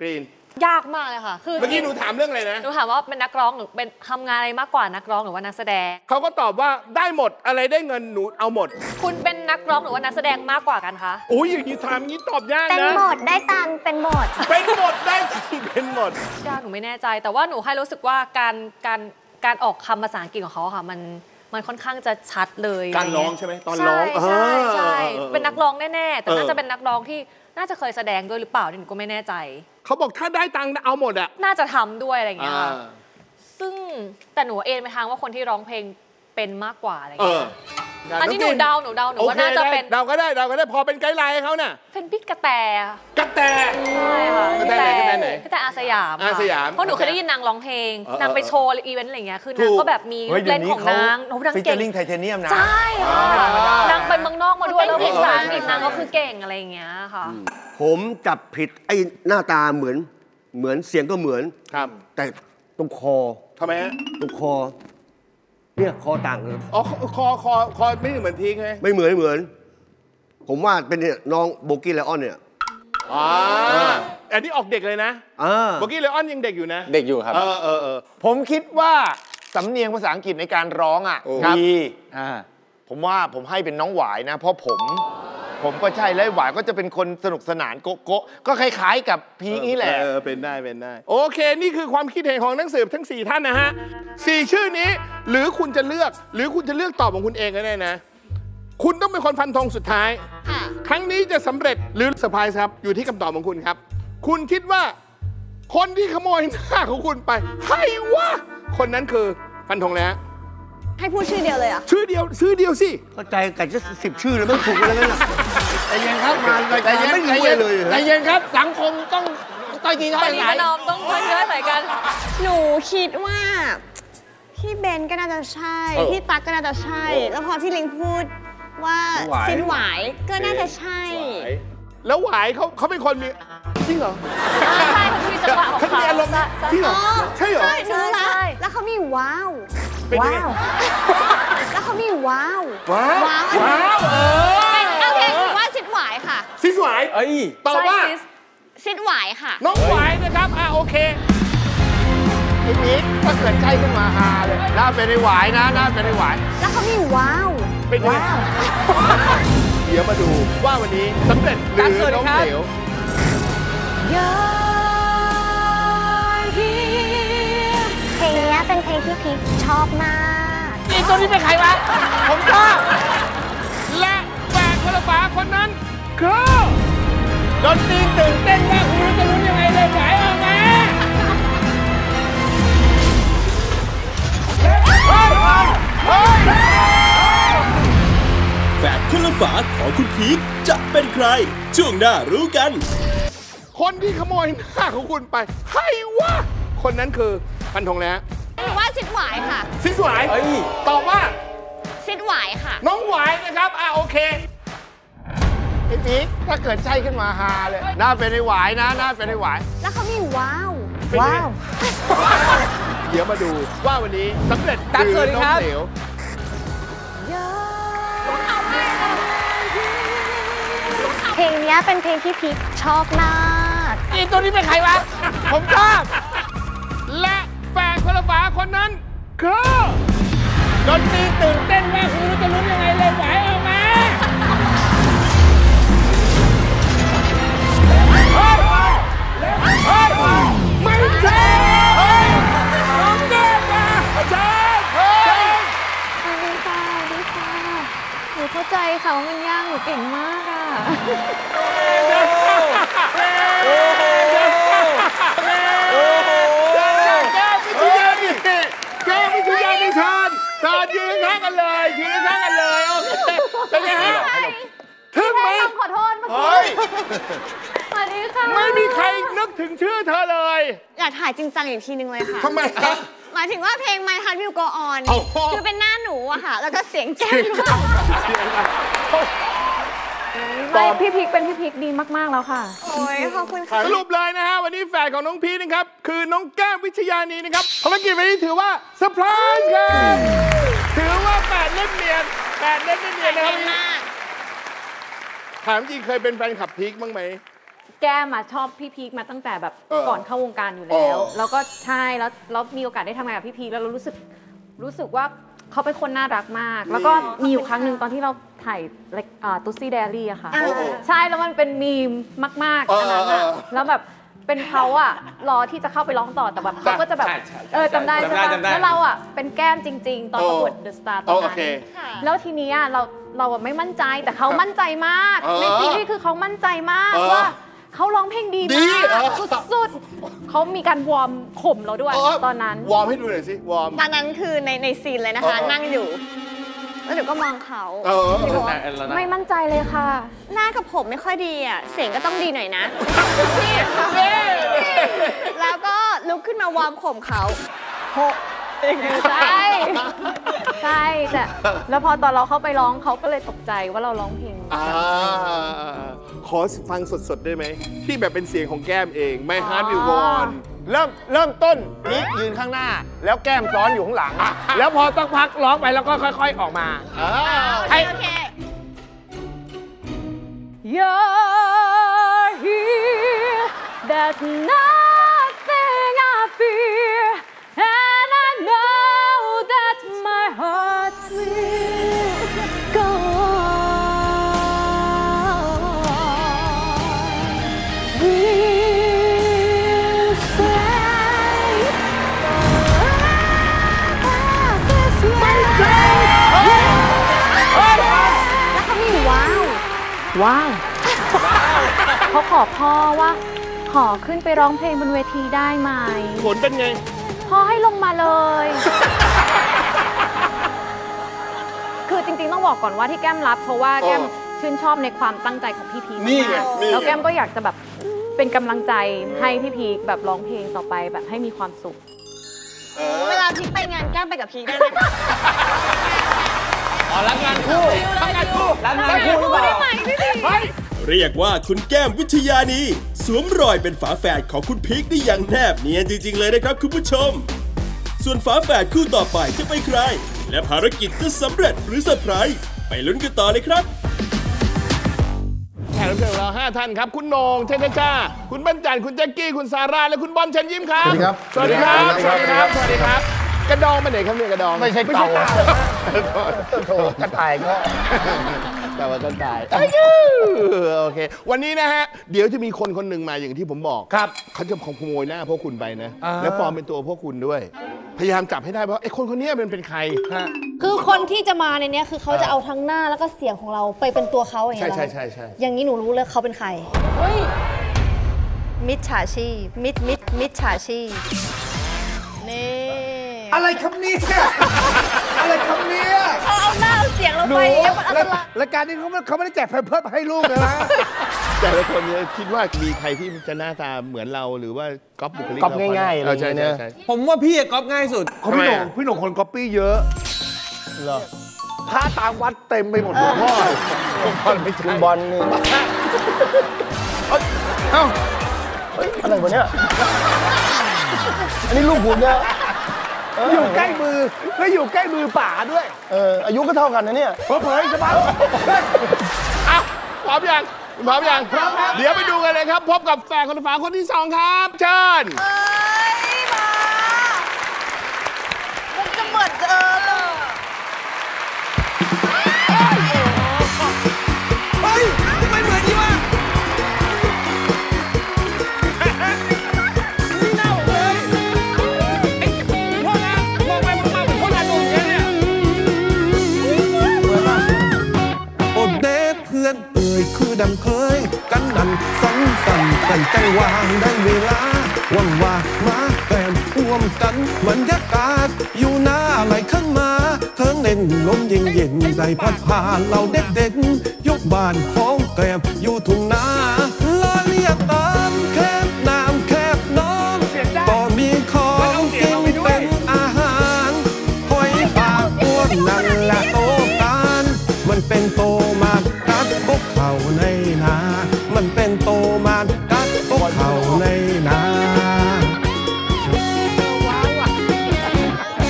กรีนยากมากเลยค่ะคือเมื่อกี้หนูถามเรื่องอะไรนะหนูถามว่าเป็นนักร้องหรือเป็นทำงานอะไรมากกว่านักร้องหรือว่านักแสดงเขาก็ตอบว่าได้หมดอะไรได้เงินหนูเอาหมดคุณเป็นนักร้องหรือว่านักแสดงมากกว่ากันคะโอ้ยอย่างนี้ถามงี้ตอบยากนะเป็นหมดได้ตังเป็นหมดเป็นหมดได้ตังเป็นหมดยากหนูไม่แน่ใจแต่ว่าหนูให้รู้สึกว่าการการการออกคำภาษาอังกฤษของเขาค่ะมันมันค่อนข้างจะชัดเลยการร้องใช่ไหมตอนร้องใช่ใช่เป็นนักร้องแน่ๆแต่น่าจะเป็นนักร้องที่น่าจะเคยแสดงด้วยหรือเปล่าหนูก็ไม่แน่ใจเขาบอกถ้าได้ตังค์เอาหมดอะน่าจะทำด้วยอะไรอย่างเงี้ย ซึ่งแต่หนูเอ็นไปทางว่าคนที่ร้องเพลงเป็นมากกว่าอะไรอย่างเงี้ยอันนี้หนูเดาหนูเดาหนูว่าน่าจะเป็นเดาก็ได้เดาก็ได้พอเป็นไกด์ไลน์เขาเนี่ยเป็นพี่กระแตกระแตใช่ค่ะกระแตกระแตไหนกระแตอาสยามอาสยามเพราะหนูเคยได้ยินนางร้องเพลงนางไปโชว์อีเวนต์อะไรเงี้ยคือนางก็แบบมีเล่นของนางนางเก่งลิงไทเทเนียมนะใช่ค่ะนางไปเมืองนอกมาด้วยแล้วภาษาอังกฤษนางก็คือเก่งอะไรเงี้ยค่ะผมจับผิดไอ้หน้าตาเหมือนเหมือนเสียงก็เหมือนครับแต่ตรงคอทำไมฮะตรงคอเนี่ยคอต่างกันอ๋อคอคอคอไม่เหมือนทีไงไม่เหมือนไม่เหมือนผมว่าเป็นน้องโบกี้ไลออนเนี่ยอ๋ออันนี้ออกเด็กเลยนะโบกี้ไลออนยังเด็กอยู่นะเด็กอยู่ครับเออเออเออผมคิดว่าสำเนียงภาษาอังกฤษในการร้องอ่ะดีอ่าผมว่าผมให้เป็นน้องหวายนะเพราะผมผมก็ใช่แล้วหวายก็จะเป็นคนสนุกสนานโกโก้ก็คล้ายๆกับพีนี่แหละเออเป็นได้เป็นได้โอเคนี่คือความคิดเห็นของนักสืบทั้งสี่ท่านนะฮะสี่ชื่อนี้หรือคุณจะเลือกหรือคุณจะเลือกตอบของคุณเองก็ได้นะคุณต้องเป็นคนฟันธงสุดท้ายครั้งนี้จะสำเร็จหรือเซอร์ไพรส์ครับอยู่ที่คำตอบของคุณครับคุณคิดว่าคนที่ขโมยหน้าของคุณไปใครวะคนนั้นคือฟันธงแล้วให้พูดชื่อเดียวเลยอ่ะชื่อเดียวชื่อเดียวสิเข้าใจกันจะสิบชื่อแล้วไม่ถูกเลยนะใจเย็นครับมาใจเย็นไม่รู้เลยใจเย็นครับสังคมต้องต้อยทีต้อยไหนต้องต้อยเยอะใส่กันหนูคิดว่าพี่เบนก็น่าจะใช่พี่ตั๊กก็น่าจะใช่แล้วพอพี่ลิงพูดว่าซินหวายก็น่าจะใช่แล้วหวายเขาเขาเป็นคนมีจริงเหรอใช่เขามีจังหวะเขามีอารมณ์นะจริงเหรอใช่เหรอใช่แล้วเขามีว้าวว้าวแล้วเขามีว้าวว้าวว้าวเออโอเคถือว่าซิดหวายค่ะซิดหวายเอ้ยตอบว่าซิดหวายค่ะน้องหวายนะครับอ่ะโอเคอีกนิดถ้าเกิดใช่ขึ้นมาฮาเลยน่าเป็นไอ้หวายนะน่าเป็นไอ้หวายแล้วเขามีว้าวเป็นว้าวเดี๋ยวมาดูว่าวันนี้สำเร็จหรือล้มเหลวเพลงนี้เป็นเพลงที่พีคชอบมากนี่ตัวนี้เป็นใครวะผมชอบและแฟนคนละฝาคนนั้นคือดนตรีตื่นเต้นมากคุณจะรู้ยังไงเลยหวายออกมาแฟนคนละฝาของคุณพีคจะเป็นใครช่วงหน้ารู้กันคนที่ขโมยหน้าของคุณไปใครวะคนนั้นคือฟันธงแล้วถือว่าซิดหวายค่ะซิดหวายตอบว่าซิดหวายค่ะน้องหวายนะครับอ่ะโอเคไอ้พีคถ้าเกิดใช่ขึ้นมาฮาเลยน่าเป็นไอ้หวายนะน่าเป็นไอ้หวายแล้วเขามีว้าวว้าวเดี๋ยวมาดูว่าวันนี้สำเร็จหรือล้มเหลวเพลงนี้เป็นเพลงที่พีคชอบมากไอ้ตัวนี้เป็นใครวะผมชอบและแฟนคนละฝาคนนั้นคือดนตรีตื่นเต้นมากคุณจะรู้ยังไงเลยหวายออกมาไม่ใช่น้องเกดนะใช่ใช่ดีค่ะดีค่ะหนูเข้าใจค่ะว่ามันยากหนูเก่งมากอ่ะยืนข้างกันเลยยืนข้างกันเลยโอเคเป็นไงฮะถึงไหมขอโทษเมื่อกี้สวัสดีค่ะไม่มีใครนึกถึงชื่อเธอเลยอยากถ่ายจริงจังอีกทีนึงเลยค่ะทำไมครับหมายถึงว่าเพลง My Heart Will Go On คือเป็นหน้าหนูอะค่ะแล้วก็เสียงแก้มไม่พี่พีคเป็นพี่พีคดีมากๆแล้วค่ะโอ้ยขอบคุณค่ะสรุปเลยนะฮะวันนี้แฟนของน้องพีคนะครับคือน้องแก้มวิชญานีนะครับภารกิจวันนี้ถือว่าเซอร์ไพรส์ครับถือว่าแปดเล่มเนียนแปดเล่มเนียนนะครับถามจริงเคยเป็นแฟนคลับพีคบ้างไหมแก้มมาชอบพี่พีคมาตั้งแต่แบบก่อนเข้าวงการอยู่แล้วแล้วก็ใช่แล้วเรามีโอกาสได้ทำงานกับพี่พีคแล้วเรารู้สึกรู้สึกว่าเขาเป็นคนน่ารักมากแล้วก็มีอยู่ครั้งหนึ่งตอนที่เราถ่ายตุซี่เดลี่อะค่ะใช่แล้วมันเป็นมีมมากๆอันนั้นอะแล้วแบบเป็นเขาอะรอที่จะเข้าไปร้องต่อแต่แบบเขาก็จะแบบเออจำได้จำได้แล้วเราอะเป็นแก้มจริงๆตอนประกวดเดอะสตาร์ตอนนั้นแล้วทีนี้เราเราไม่มั่นใจแต่เขามั่นใจมากในที่นี่คือเขามั่นใจมากว่า เขาร้องเพลงดีมากสุดๆเขามีการวอร์มข่มเราด้วยตอนนั้นวอร์มให้ดูหน่อยสิวอร์มตอนนั้นคือในในซีนเลยนะคะนั่งอยู่แล้วหนูก็มองเขาไม่มั่นใจเลยค่ะหน้ากับผมไม่ค่อยดีอ่ะเสียงก็ต้องดีหน่อยนะนี่แล้วก็ลุกขึ้นมาวอร์มข่มเขาโหใช่ใช่แต่แล้วพอตอนเราเข้าไปร้องเขาก็เลยตกใจว่าเราร้องเพลงขอฟังสดๆได้ไหมที่แบบเป็นเสียงของแก้มเองไม่ฮาร์ดวิววอนเริ่มเริ่มต้นพีคยืนข้างหน้าแล้วแก้มซ้อนอยู่ข้างหลังแล้วพอต้องพักร้องไปแล้วก็ค่อยๆออกมาใช่โอเคอย่าคิด that nothing I fear and I know that my heart will go on.ว้าวเขาขอพ่อว่าขอขึ้นไปร้องเพลงบนเวทีได้ไหมผลเป็นไงพ่อให้ลงมาเลยคือจริงๆต้องบอกก่อนว่าที่แก้มรับเพราะว่าแก้มชื่นชอบในความตั้งใจของพี่พีคมากแล้วแก้มก็อยากจะแบบเป็นกำลังใจให้พี่พีคแบบร้องเพลงต่อไปแบบให้มีความสุขเวลาพีคไปงานแก้มไปกับพีคได้ไหมรับงานคู่รับงานคู่รับงานคู่หรือเปล่าเรียกว่าคุณแก้มวิทยานีสวมรอยเป็นฝาแฝดของคุณพีคได้อย่างแนบเนียนจริงๆเลยนะครับคุณผู้ชมส่วนฝาแฝดคู่ต่อไปจะเป็นใครและภารกิจจะสำเร็จหรือเซอร์ไพรส์ไปลุ้นกันต่อเลยครับแขกรับเชิญของเราห้าท่านครับคุณโหน่งเชนชาคุณบัญจันคุณแจ็คกี้คุณซาร่าและคุณบอลเชิญยิ้มครับสวัสดีครับสวัสดีครับสวัสดีครับสวัสดีครับกระดองไปไหนครับเนี่ยกระดองไม่ใช่เต่ากระต่ายก็แต่ว่ากระต่ายโอเควันนี้นะฮะเดี๋ยวจะมีคนคนหนึ่งมาอย่างที่ผมบอกครับเขาจะขโมยหน้าพวกคุณไปนะแล้วปลอมเป็นตัวพวกคุณด้วยพยายามจับให้ได้เพราะไอ้คนคนนี้มันเป็นใครคือคนที่จะมาในนี้คือเขาจะเอาทั้งหน้าแล้วก็เสียงของเราไปเป็นตัวเขาอย่างนี้ใช่ใช่ใช่ใช่อย่างนี้หนูรู้เลยเขาเป็นใครมิจฉาชีพมิดมิดมิจฉาชีพนี่อะไรคำนี้อะไรคำนี้เขาเอาหน้าเอาเสียงเราไปรายการนี้เขาเขาไม่ได้แจกเพิ่มให้ลูกเลยนะแต่ละคนเนี่ยคิดว่ามีใครที่จะหน้าตาเหมือนเราหรือว่าก๊อปบุคลิกก๊อปง่ายๆเลยนะผมว่าพี่ก๊อปง่ายสุดพี่หน่งพี่หน่งคนก๊อปปี้เยอะเหรอพระตามวัดเต็มไปหมดหลวงพ่อคุณบอลไม่ใช่บอลหนึ่งเอ้าอะไรวะเนี่ยอันนี้ลูกผมเนี่ยอยู่ใกล้มือแล้วอยู่ใกล้มือป่าด้วยเอออายุก็เท่ากันนะเนี่ยเผยจะบ้าอ่ะพร้อมยังพร้อมยังพร้อมครับเดี๋ยวไปดูกันเลยครับพบกับแฝดคนฝาคนที่สองครับเชิญเฮ้ยมาผมจะเปิดเจอเลยเฮ้ยทำไมเหมือนนี่วะคือดังเคยกันนั่นสังสรรค์กันใจวางได้เวลาว่างว่ามาแกมร่วมกันบรรยากาศอยู่หน้าไหลขึ้นมาเทิงเล่นลมเย็นเย็นใจพัดผ่านเราเด็กเด็กยกบ้านของแกมอยู่ทุ่งนาล้อเลียตามแคบน้ำแคบน้องก็มีของกินเป็นอาหารหอยปลาอ้วนนั่นแหละโตกันมันเป็นโตมาเขาในนามันเป็นโตมันกัดพวกเขาในนา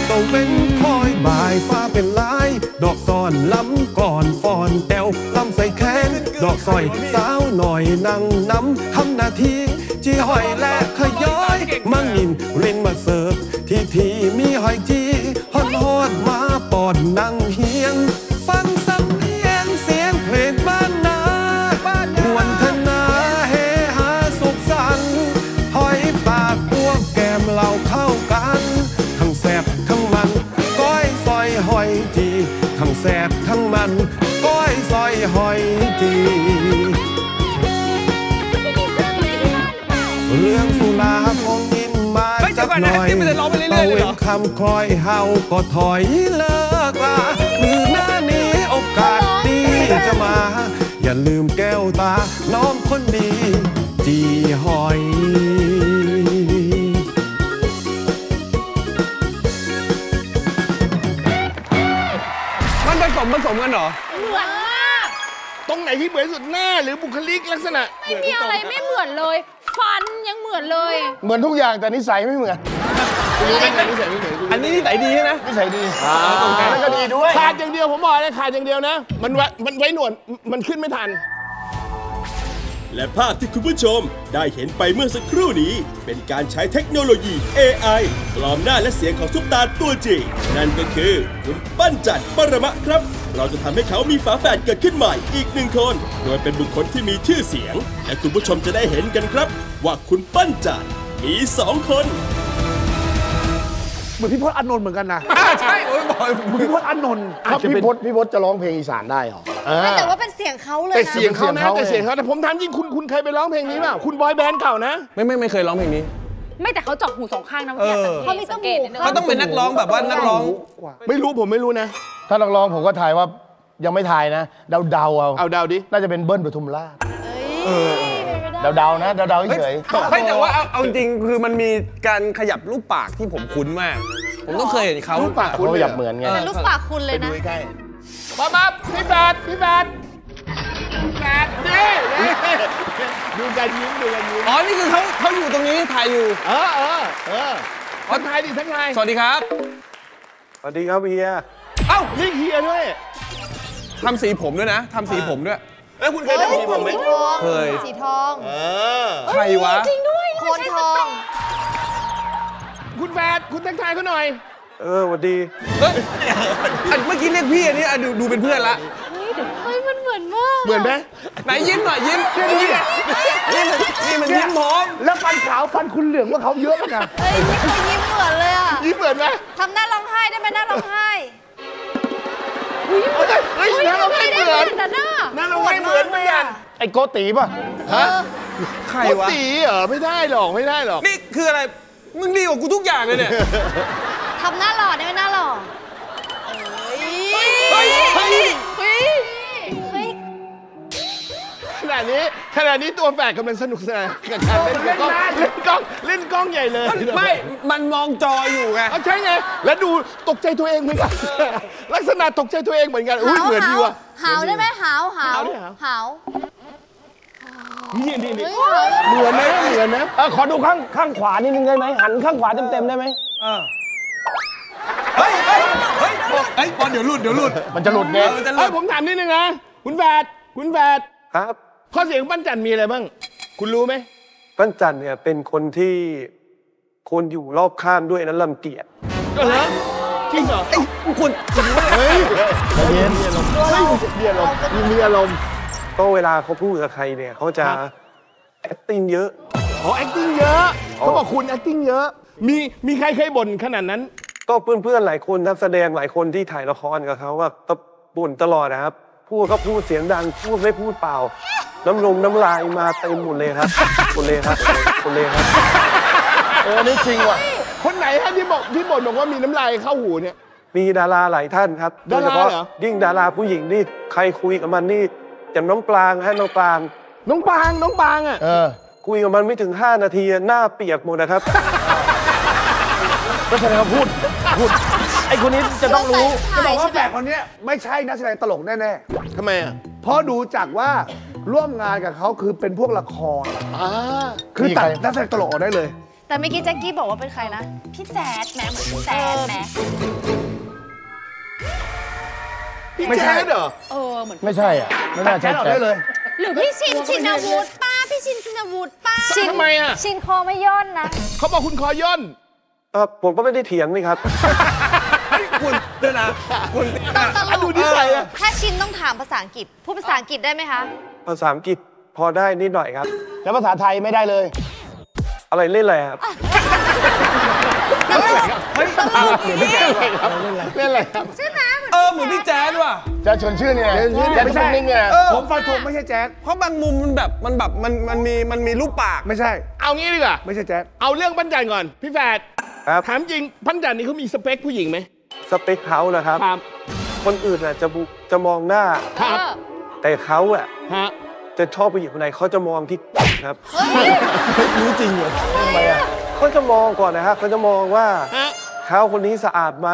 ต้องเป็นคอยบ่ายฟ้าเป็นลายดอกซ่อนล้ำก่อนฟอนแต้วลำใส่แขนดอกสอยสาวหน่อยนั่งน้ำทำนาทีจีหอยและขย้อยมังนินเล่นมาเสิร์ฟทีทีมีหอยจีฮอนฮอดมาปอดนั่งเฮียงฟังสำเนียงเสียงเพลงบ้านนาวันธนาเฮหาสุขสันต์หอยปากพวกแกมเราเข้ากันทั้งแสบทั้งมันก้อยซอยหอยจีทั้งแสบทั้งมันก้อยซอยหอยจี ก่อนนะที่มันจะร้องไปเรื่อยๆเลยเหรอคำคอยเฮาก็ถอยเลิกลามือหน้านี้โอกาสดีจะมาอย่าลืมแก้วตาน้องคนดีจีหอยมันผสมผสมกันเหรอเหมือนมากตรงไหนที่เหมือนสุดหน้าหรือบุคลิกลักษณะไม่มีอะไรไม่เหมือนเลยฟันยังเหมือนเลยเหมือนทุกอย่างแต่นิสัยไม่เหมือนอันนี้นิสัยดีใช่ไหมนิสัยดีตรงกลางก็ดีด้วยขาดอย่างเดียวผมบอกเลยขาดอย่างเดียวนะมันมันไว้หนวดมันขึ้นไม่ทันและภาพที่คุณผู้ชมได้เห็นไปเมื่อสักครู่นี้เป็นการใช้เทคโนโลยี เอ ไอ ปลอมหน้าและเสียงของซุปตาตัวจริงนั่นก็คือคุณปั้นจันทร์ ปรมะครับเราจะทำให้เขามีฝาแฝดเกิดขึ้นใหม่อีกหนึ่งคนโดยเป็นบุคคลที่มีชื่อเสียงและคุณผู้ชมจะได้เห็นกันครับว่าคุณปั้นจันทร์มีสองคนเหมือนพี่พจน์อานนท์เหมือนกันนะใช่พี่พจน์อานนท์พี่พจน์พี่พจน์จะร้องเพลงอีสานได้หรอแต่ว่าเป็นเสียงเขาเลยนะแต่เสียงเขานะแต่เสียงเขาแต่ผมถามจริงคุณคุณเคยไปร้องเพลงนี้ป่ะคุณบอยแบนด์เก่านะไม่ไม่ไม่เคยร้องเพลงนี้ไม่แต่เขาเจาะหูสองข้างนะเขาไม่ต้องหูเขาต้องเป็นนักร้องแบบว่านักร้องไม่รู้ผมไม่รู้นะถ้านักร้องผมก็ทายว่ายังไม่ทายนะเดาเดาเอาเอาเดาดิน่าจะเป็นเบิ้ลปทุมราชเดาๆนะเดาๆเฉยๆแต่ว่าเอาจริงคือมันมีการขยับรูปปากที่ผมคุ้นมากผมต้องเคยเห็นเขารูปปากคุ้นขยับเหมือนไงรูปปากคุ้นเลยนะมามาพี่แปดพี่แปดแปดนี่ดูการยิ้มดูการยิ้มอ๋อนี่คือเขาเขาอยู่ตรงนี้ถ่ายอยู่เออเออเออทั้งไทยดิทั้งไทยสวัสดีครับสวัสดีครับเฮียเอ้านี่เฮียด้วยทำสีผมด้วยนะทำสีผมด้วยแล้วคุณเคยได้สีทองไหมเคยสีทองเออใครวะจริงด้วยโคนทองคุณแฟนคุณทักทายเขาหน่อยเออสวัสดีเฮ้ยเมื่อกี้เรียกพี่อันนี้ดูดูเป็นเพื่อนละเฮ้ยมันเหมือนมากเหมือนไหมไหนยิ้มหน่อยยิ้มนี่นี่มันยิ้มหอมแล้วฟันขาวฟันคุณเหลืองว่าเขาเยอะนะเฮ้ยนี่เคยยิ้มเหมือนเลยอ่ะยิ้มเหมือนไหมทำหน้าร้องไห้ได้ไหมหน้าร้องไห้เฮ้ยนั่นเราไม่เหมือนนั่นเราไม่เหมือนเหมือนกันไอ้โกตีป่ะฮะใครวะโกตีเหรอไม่ได้หรอกไม่ได้หรอกนี่คืออะไรมึงดีกว่ากูทุกอย่างเลยเนี่ยทำหน้าหล่อได้ไหมหน้าหล่อเฮ้ยเฮ้ยเฮ้ยเฮ้ยขนาดนี้ขนาดนี้ตัวแฝดกำลังสนุกสนานกับการเล่นกล้องเล่นกล้องเล่นกล้องใหญ่เลยไม่มันมองจออยู่ไงเอาใช่ไงแล้วดูตกใจตัวเองเหมือนกันลักษณะตกใจตัวเองเหมือนกันอุ้ยเหมือนดีว่ะหาวได้ไหมหาวหาวหาวนี่นี่นี่เหมือนนะเหมือนนะขอดูข้างข้างขวานิดนึงได้ไหมหันข้างขวาเต็มเต็มได้ไหมเฮ้ยเฮ้ยเฮ้ยไอ้บอลเดี๋ยวหลุดเดี๋ยวหลุดมันจะหลุดเนี่ยเฮ้ยผมถามนิดนึงนะคุณแฝดคุณแฝดครับข้อเสียของปั้นจันทร์มีอะไรบ้างคุณรู้ไหมปั้นจันทร์เนี่ยเป็นคนที่คนอยู่รอบข้างด้วยนั้นลำเกียจก็เหรอจริงเหรอไอ้คนจริงเฮ้ยเมียเมียลมไม่เมียลมเมียลมก็เวลาเขาพูดกับใครเนี่ยเขาจะ acting เยอะอ๋อ acting เยอะเขาบอกคุณ acting เยอะมีมีใครเคยบ่นขนาดนั้นก็เพื่อนเพื่อนหลายคนนักแสดงหลายคนที่ถ่ายละครกับเขาว่าก็บ่นตลอดนะครับพูดก็พูดเสียงดังพูดไม่พูดเปล่าน้ำลมน้ำลายมาเต็มหมดเลยครับหมดเลยครับหมดเลยครับเออนี่จริงว่ะคนไหนฮะที่บอกที่บ่นบอกว่ามีน้ำลายเข้าหูเนี่ยมีดาราหลายท่านครับโดยเฉพาะยิ่งดาราผู้หญิงนี่ใครคุยกับมันนี่อย่างน้องปลางฮะน้องปลางน้องปลางน้องปลางอ่ะคุยกับมันไม่ถึงห้านาทีหน้าเปียกหมดนะครับก็แสดงว่าพูดพูดไอ้คนนี้จะต้องรู้จะบอกว่าแปลกคนนี้ไม่ใช่นักแสดงตลกแน่ๆทำไมอ่ะเพราะดูจากว่าร่วมงานกับเขาคือเป็นพวกละครอ่าคือตัดนักแสดงตลกออกได้เลยแต่เมื่อกี้แจ็คกี้บอกว่าเป็นใครนะพี่แจ๊ดแหมเหมือนพี่แจ๊ดแหมพี่แจ๊ดเหรอเออเหมือนไม่ใช่อ่ะไม่น่าใช่ได้เลยหรือพี่ชินชินวุฒิป้าพี่ชินชินวุฒิป้าทำไมอ่ะชินคอไม่ย่นนะเขาบอกคุณคอย่นเออผมก็ไม่ได้เถียงนี่ครับคุณด้วยนะคุณดูนิสัยนะถ้าชินต้องถามภาษาอังกฤษพูดภาษาอังกฤษได้ไหมคะภาษาอังกฤษพอได้นิดหน่อยครับแล้วภาษาไทยไม่ได้เลยอะไรเล่นอะไรครับเล่นอะไรครับเล่นอะไรครับเล่นอะไรครับใช่ไหมเออเหมือนพี่แจ๊ดว่ะแจ๊ดชวนชื่อเนี่ยไม่ใช่ผมฟังถูกไม่ใช่แจ๊ดเพราะบางมุมมันแบบมันแบบมันมันมีมันมีรูปปากไม่ใช่เอางี้ดีกว่าไม่ใช่แจ๊ดเอาเรื่องปั้นจันทร์ก่อนพี่แฝด ครับถามจริงพันจันนี่เขามีสเปคผู้หญิงไหมสเปคเขาเหรอครับคนอื่นอ่ะจะจะมองหน้าครับแต่เขาอ่ะจะชอบผู้หญิงคนไหนเขาจะมองที่ครับรู้จริงเหรอทำไมอ่ะเขาจะมองก่อนนะฮะเขาจะมองว่าเท้าคนนี้สะอาดไหม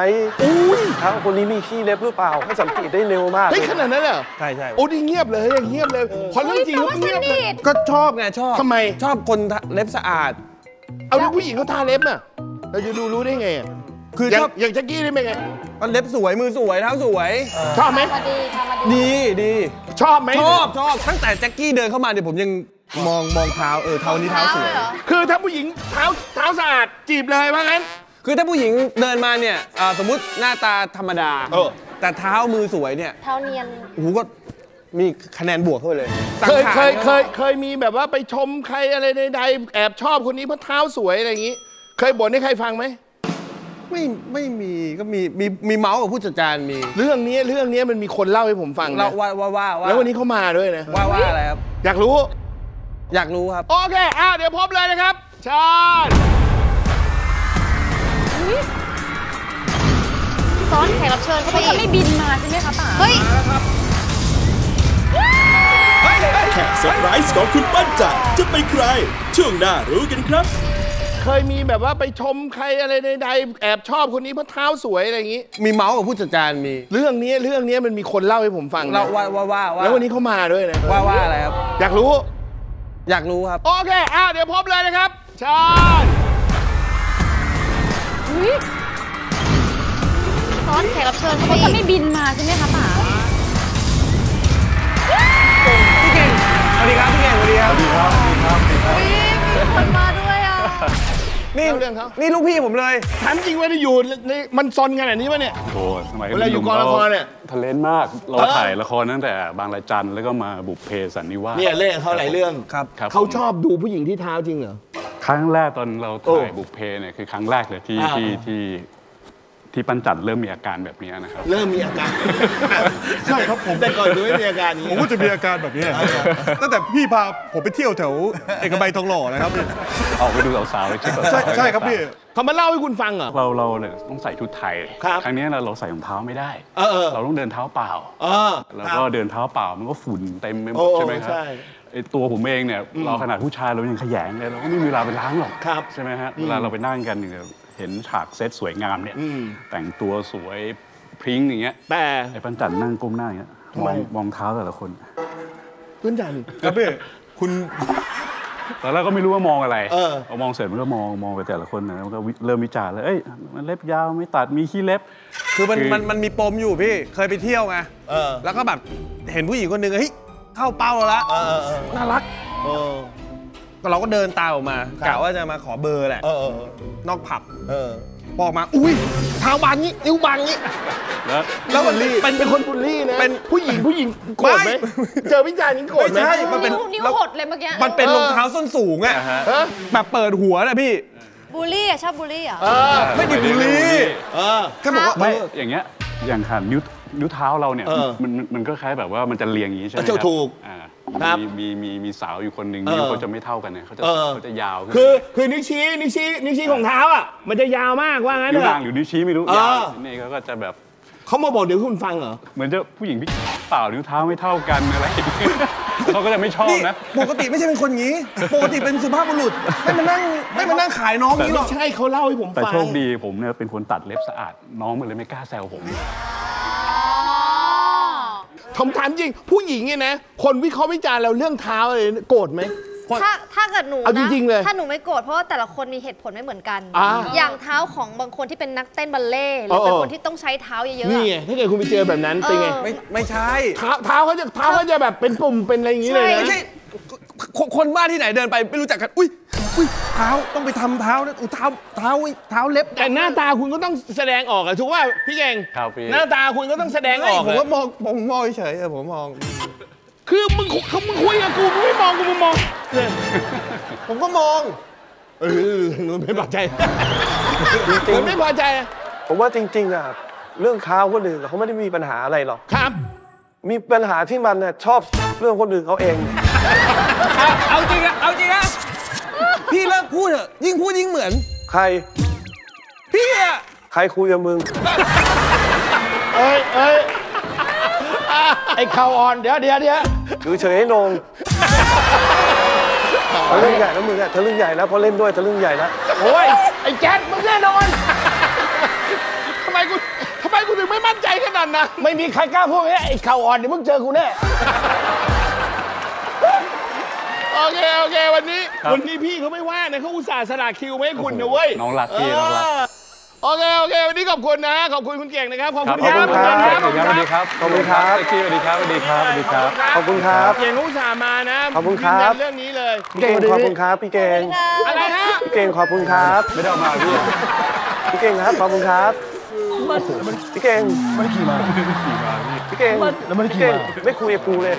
เท้าคนนี้มีขี้เล็บหรือเปล่าเขาสังเกตได้เร็วมากเฮ้ยขนาดนั้นเหรอใช่ใช่โอ้ดีเงียบเลยเงียบเลยพอเรื่องจริงก็เงียบเลยก็ชอบไงชอบทำไมชอบคนเล็บสะอาดเอาแล้วผู้หญิงเขาทาเล็บอ่ะเราจะดูรู้ได้ไงอ่ะคือชอบอย่างแจ็คกี้ได้ไหมไงมันเล็บสวยมือสวยเท้าสวยชอบไหมดีดีชอบไหมชอบชอบตั้งแต่แจ็คกี้เดินเข้ามาเนี่ยผมยังมองมองเท้าเออเท้านี้เท้าสวยคือถ้าผู้หญิงเท้าเท้าสะอาดจีบเลยว่างั้นคือถ้าผู้หญิงเดินมาเนี่ยสมมุติหน้าตาธรรมดาแต่เท้ามือสวยเนี่ยเท้าเนียนโอ้โหก็มีคะแนนบวกเข้าไปเลยเคยเคยเคยเคยมีแบบว่าไปชมใครอะไรใดๆแอบชอบคนนี้เพราะเท้าสวยอะไรอย่างนี้เคยบ่นให้ใครฟังไหมไม่ไม่มีก็มีมีมีเมาส์กับผู้จัดการมีเรื่องนี้เรื่องนี้มันมีคนเล่าให้ผมฟังเราว่าว่าว่าแล้ววันนี้เขามาด้วยนะว่าว่าอะไรครับอยากรู้อยากรู้ครับโอเคอ่ะเดี๋ยวพบเลยนะครับเชิญซ้อนแขกรับเชิญเขาไม่ได้บินมาใช่ไหมคะป๋าเฮ้ยแขกเซอร์ไพรส์ของคุณปั้นจันจะเป็นใครช่วงหน้ารู้กันครับเคยมีแบบว่าไปชมใครอะไรใดๆแอบชอบคนนี้เพราะเท้าสวยอะไรอย่างนี้มีเมาส์กับผู้จัดการมีเรื่องนี้เรื่องนี้มันมีคนเล่าให้ผมฟังเราว่าว่าว่าแล้ววันนี้เขามาด้วยนะว่าว่าอะไรครับอยากรู้อยากรู้ครับโอเคอ่ะเดี๋ยวพบเลยนะครับเชิญซ้อนแขกรับเชิญเขาจะไม่บินมาใช่ไหมคะป๋าพี่เก่งสวัสดีครับพี่เก่งสวัสดีครับสวัสดีครับสวัสดีครับมีคนมาด้วยอ่ะนี่เรื่องเขานี่ลูกพี่ผมเลยถามจริงว่าได้อยู่ในมันซนขนาดนี้ป่ะเนี่ยโอ้สมัยเวลาอยู่กองละครเนี่ยทะเลนมากเราถ่ายละครตั้งแต่บางระจันแล้วก็มาบุพเพสันนิวาสเนี่ยเรื่องเขาหลายเรื่องครับเขาชอบดูผู้หญิงที่เท้าจริงเหรอครั้งแรกตอนเราถ่ายบุพเพเนี่ยคือครั้งแรกเลยที่ที่ที่ที่ปั้นจันเริ่มมีอาการแบบนี้นะครับเริ่มมีอาการใช่ครับผมแต่ก่อนดูไม่มีอาการนี้ผมก็จะมีอาการแบบนี้ตั้งแต่พี่พาผมไปเที่ยวแถวเอกมัยทองหล่อนะครับออกไปดูสาวๆเลยใช่ใช่ครับพี่เขามาเล่าให้คุณฟังเหรอเราเราเนี่ยต้องใส่ชุดไทยครั้งนี้เราเราใส่รองเท้าไม่ได้เราต้องเดินเท้าเปล่าแล้วก็เดินเท้าเปล่ามันก็ฝุ่นเต็มไปหมดใช่ไหมครับไอตัวผมเองเนี่ยเราขนาดผู้ชายเรายังขยันเลยเราก็ไม่มีเวลาไปล้างหรอกใช่ไหมฮะเวลาเราไปนั่งกันเนี่ยเห็นฉากเซตสวยงามเนี่ยแต่งตัวสวยพริ้งอย่างเงี้ยแต่ไอปั้นจันนั่งก้มหน้าอย่างเงี้ยมองมองเท้าแต่ละคนปั้นจันครับพี่คุณตอนแรกก็ไม่รู้ว่ามองอะไรเอามองเสร็จมันก็มองมองไปแต่ละคนนะมันก็เริ่มวิจารณ์เลยเอ้ยมันเล็บยาวไม่ตัดมีขี้เล็บคือมันมันมันมีปมอยู่พี่เคยไปเที่ยวไงแล้วก็แบบเห็นผู้หญิงคนหนึ่งเฮ้ยเข้าเป้าเราละน่ารักเราก็เดินตามออกมากะว่าจะมาขอเบอร์แหละนอกผับออกมาอุ้ยเท้าบางนี้นิ้วบางนี้แล้วมันเป็นเป็นคนบูลลี่นะเป็นผู้หญิงผู้หญิงโกรธไหมเจอวิจารณ์นี้โกรธไหมมันเป็นนิ้วหดเลยเมื่อกี้มันเป็นรองเท้าส้นสูงอ่ะแบบเปิดหัวนะพี่บูลลี่อ่ะชอบบูลลี่อ่ะไม่ได้บูลลี่แค่บอกว่าไม่อย่างเงี้ยอย่างขาดนิ้วนิ้วเท้าเราเนี่ยมันมันก็คล้ายแบบว่ามันจะเรียงอย่างนี้ใช่ไหมครับถูกมีมีมีมีสาวอยู่คนหนึ่งนิ้วเขาจะไม่เท่ากันเนี่ยเขาจะเขาจะยาวคือคือนิ้วชี้นิ้วชี้นิ้วชี้ของเท้าอ่ะมันจะยาวมากว่างั้นเลยนิ้วนางหรือนิ้วชี้ไม่รู้ยาวนี่เขาก็จะแบบเขามาบอกเดี๋ยวคุณฟังเหรอเหมือนจะผู้หญิงพี่เปล่านิ้วเท้าไม่เท่ากันอะไรเขาก็จะไม่ชอบนะปกติไม่ใช่เป็นคนงี้ปกติเป็นสุภาพบุรุษไม่มานั่งไม่มานั่งขายน้องนี้หรอกใช่เขาเล่าให้ผมฟังแต่โชคดีผมเนี่ยเป็นคนตัดเล็บสะอาดน้องมันเลยไม่กล้าแซวผมผมถามจริงผู้หญิงเนี่ยนะคนวิเคราะห์วิจารณ์เราเรื่องเท้าเลยโกรธไหมถ้าถ้าเกิดหนูนะถ้าหนูไม่โกรธเพราะว่าแต่ละคนมีเหตุผลไม่เหมือนกันอย่างเท้าของบางคนที่เป็นนักเต้นบัลเล่หรือเป็นคนที่ต้องใช้เท้าเยอะๆนี่ไงถ้าเกิดคุณไปเจอแบบนั้นเป็นไงไม่ไม่ใช่เท้าเท้าเขาจะเท้าเขาจะแบบเป็นปุ่มเป็นอะไรอย่างนี้เลยไม่ใช่คนบ้าที่ไหนเดินไปไม่รู้จักกันอุ้ยอุ้ยเท้าต้องไปทำเท้านะอุ้ยเท้าเท้าเท้าเล็บแต่หน้าตาคุณก็ต้องแสดงออกอะถูกว่าพี่เก่งหน้าตาคุณก็ต้องแสดงออกผมก็มองผมมองเฉยๆผมมองคือมึงเขามึงคุยกับกูมึงไม่มองกูมึงมองผมก็มองเออมันไม่พอใจมันไม่พอใจผมว่าจริงๆอะเรื่องเท้าคนอื่นเขาไม่ได้มีปัญหาอะไรหรอกครับมีปัญหาที่มันเนี่ยชอบเรื่องคนอื่นเขาเองเอาจริงนะเอาจริงนะพี่เลิกพูดเถอะยิ่งพูดยิ่งเหมือนใคร พี่อะใครคุยกับมึงเอ้ยเอ้ยไอ้เขาอ่อนเดี๋ยวเดี๋ยวเดี๋ยวดูเฉยให้นงทะลึ่งใหญ่แล้วมึงอะทะลึ่งใหญ่แล้วพอเล่นด้วยทะลึ่งใหญ่แล้วโอ้ยไอ้แจ๊ดมึงแน่นอนทำไมกูทำไมกูถึงไม่มั่นใจขนาดนั้นไม่มีใครกล้าพูดงี้ไอ้เขาอ่อนเดี๋ยวมึงเจอกูแน่โอเคโอเควันนี้วันนี้พี่เขาไม่ว่านะเขาอุตส่าห์สละคิวไม่ให้คุณนะเว้ยน้องรักพี่น้องรักโอเคโอเควันนี้ขอบคุณนะขอบคุณคุณเก่งนะครับขอบคุณครับขอบคุณครับขอบคุณครับขอบคุณครับสวัสดีครับสวัสดีครับสวัสดีครับขอบคุณครับเก่งอุตส่าห์มานะขอบคุณครับเรื่องนี้เลยพี่เก่งขอบคุณครับพี่เก่งอะไรฮะพี่เก่งขอบคุณครับไม่ได้ออกมาพี่พี่เก่งครับขอบคุณครับพี่เก่งไม่ได้ขี่มาพี่เก่งแล้วไม่ได้ขี่มาไม่คุยกับกูเลย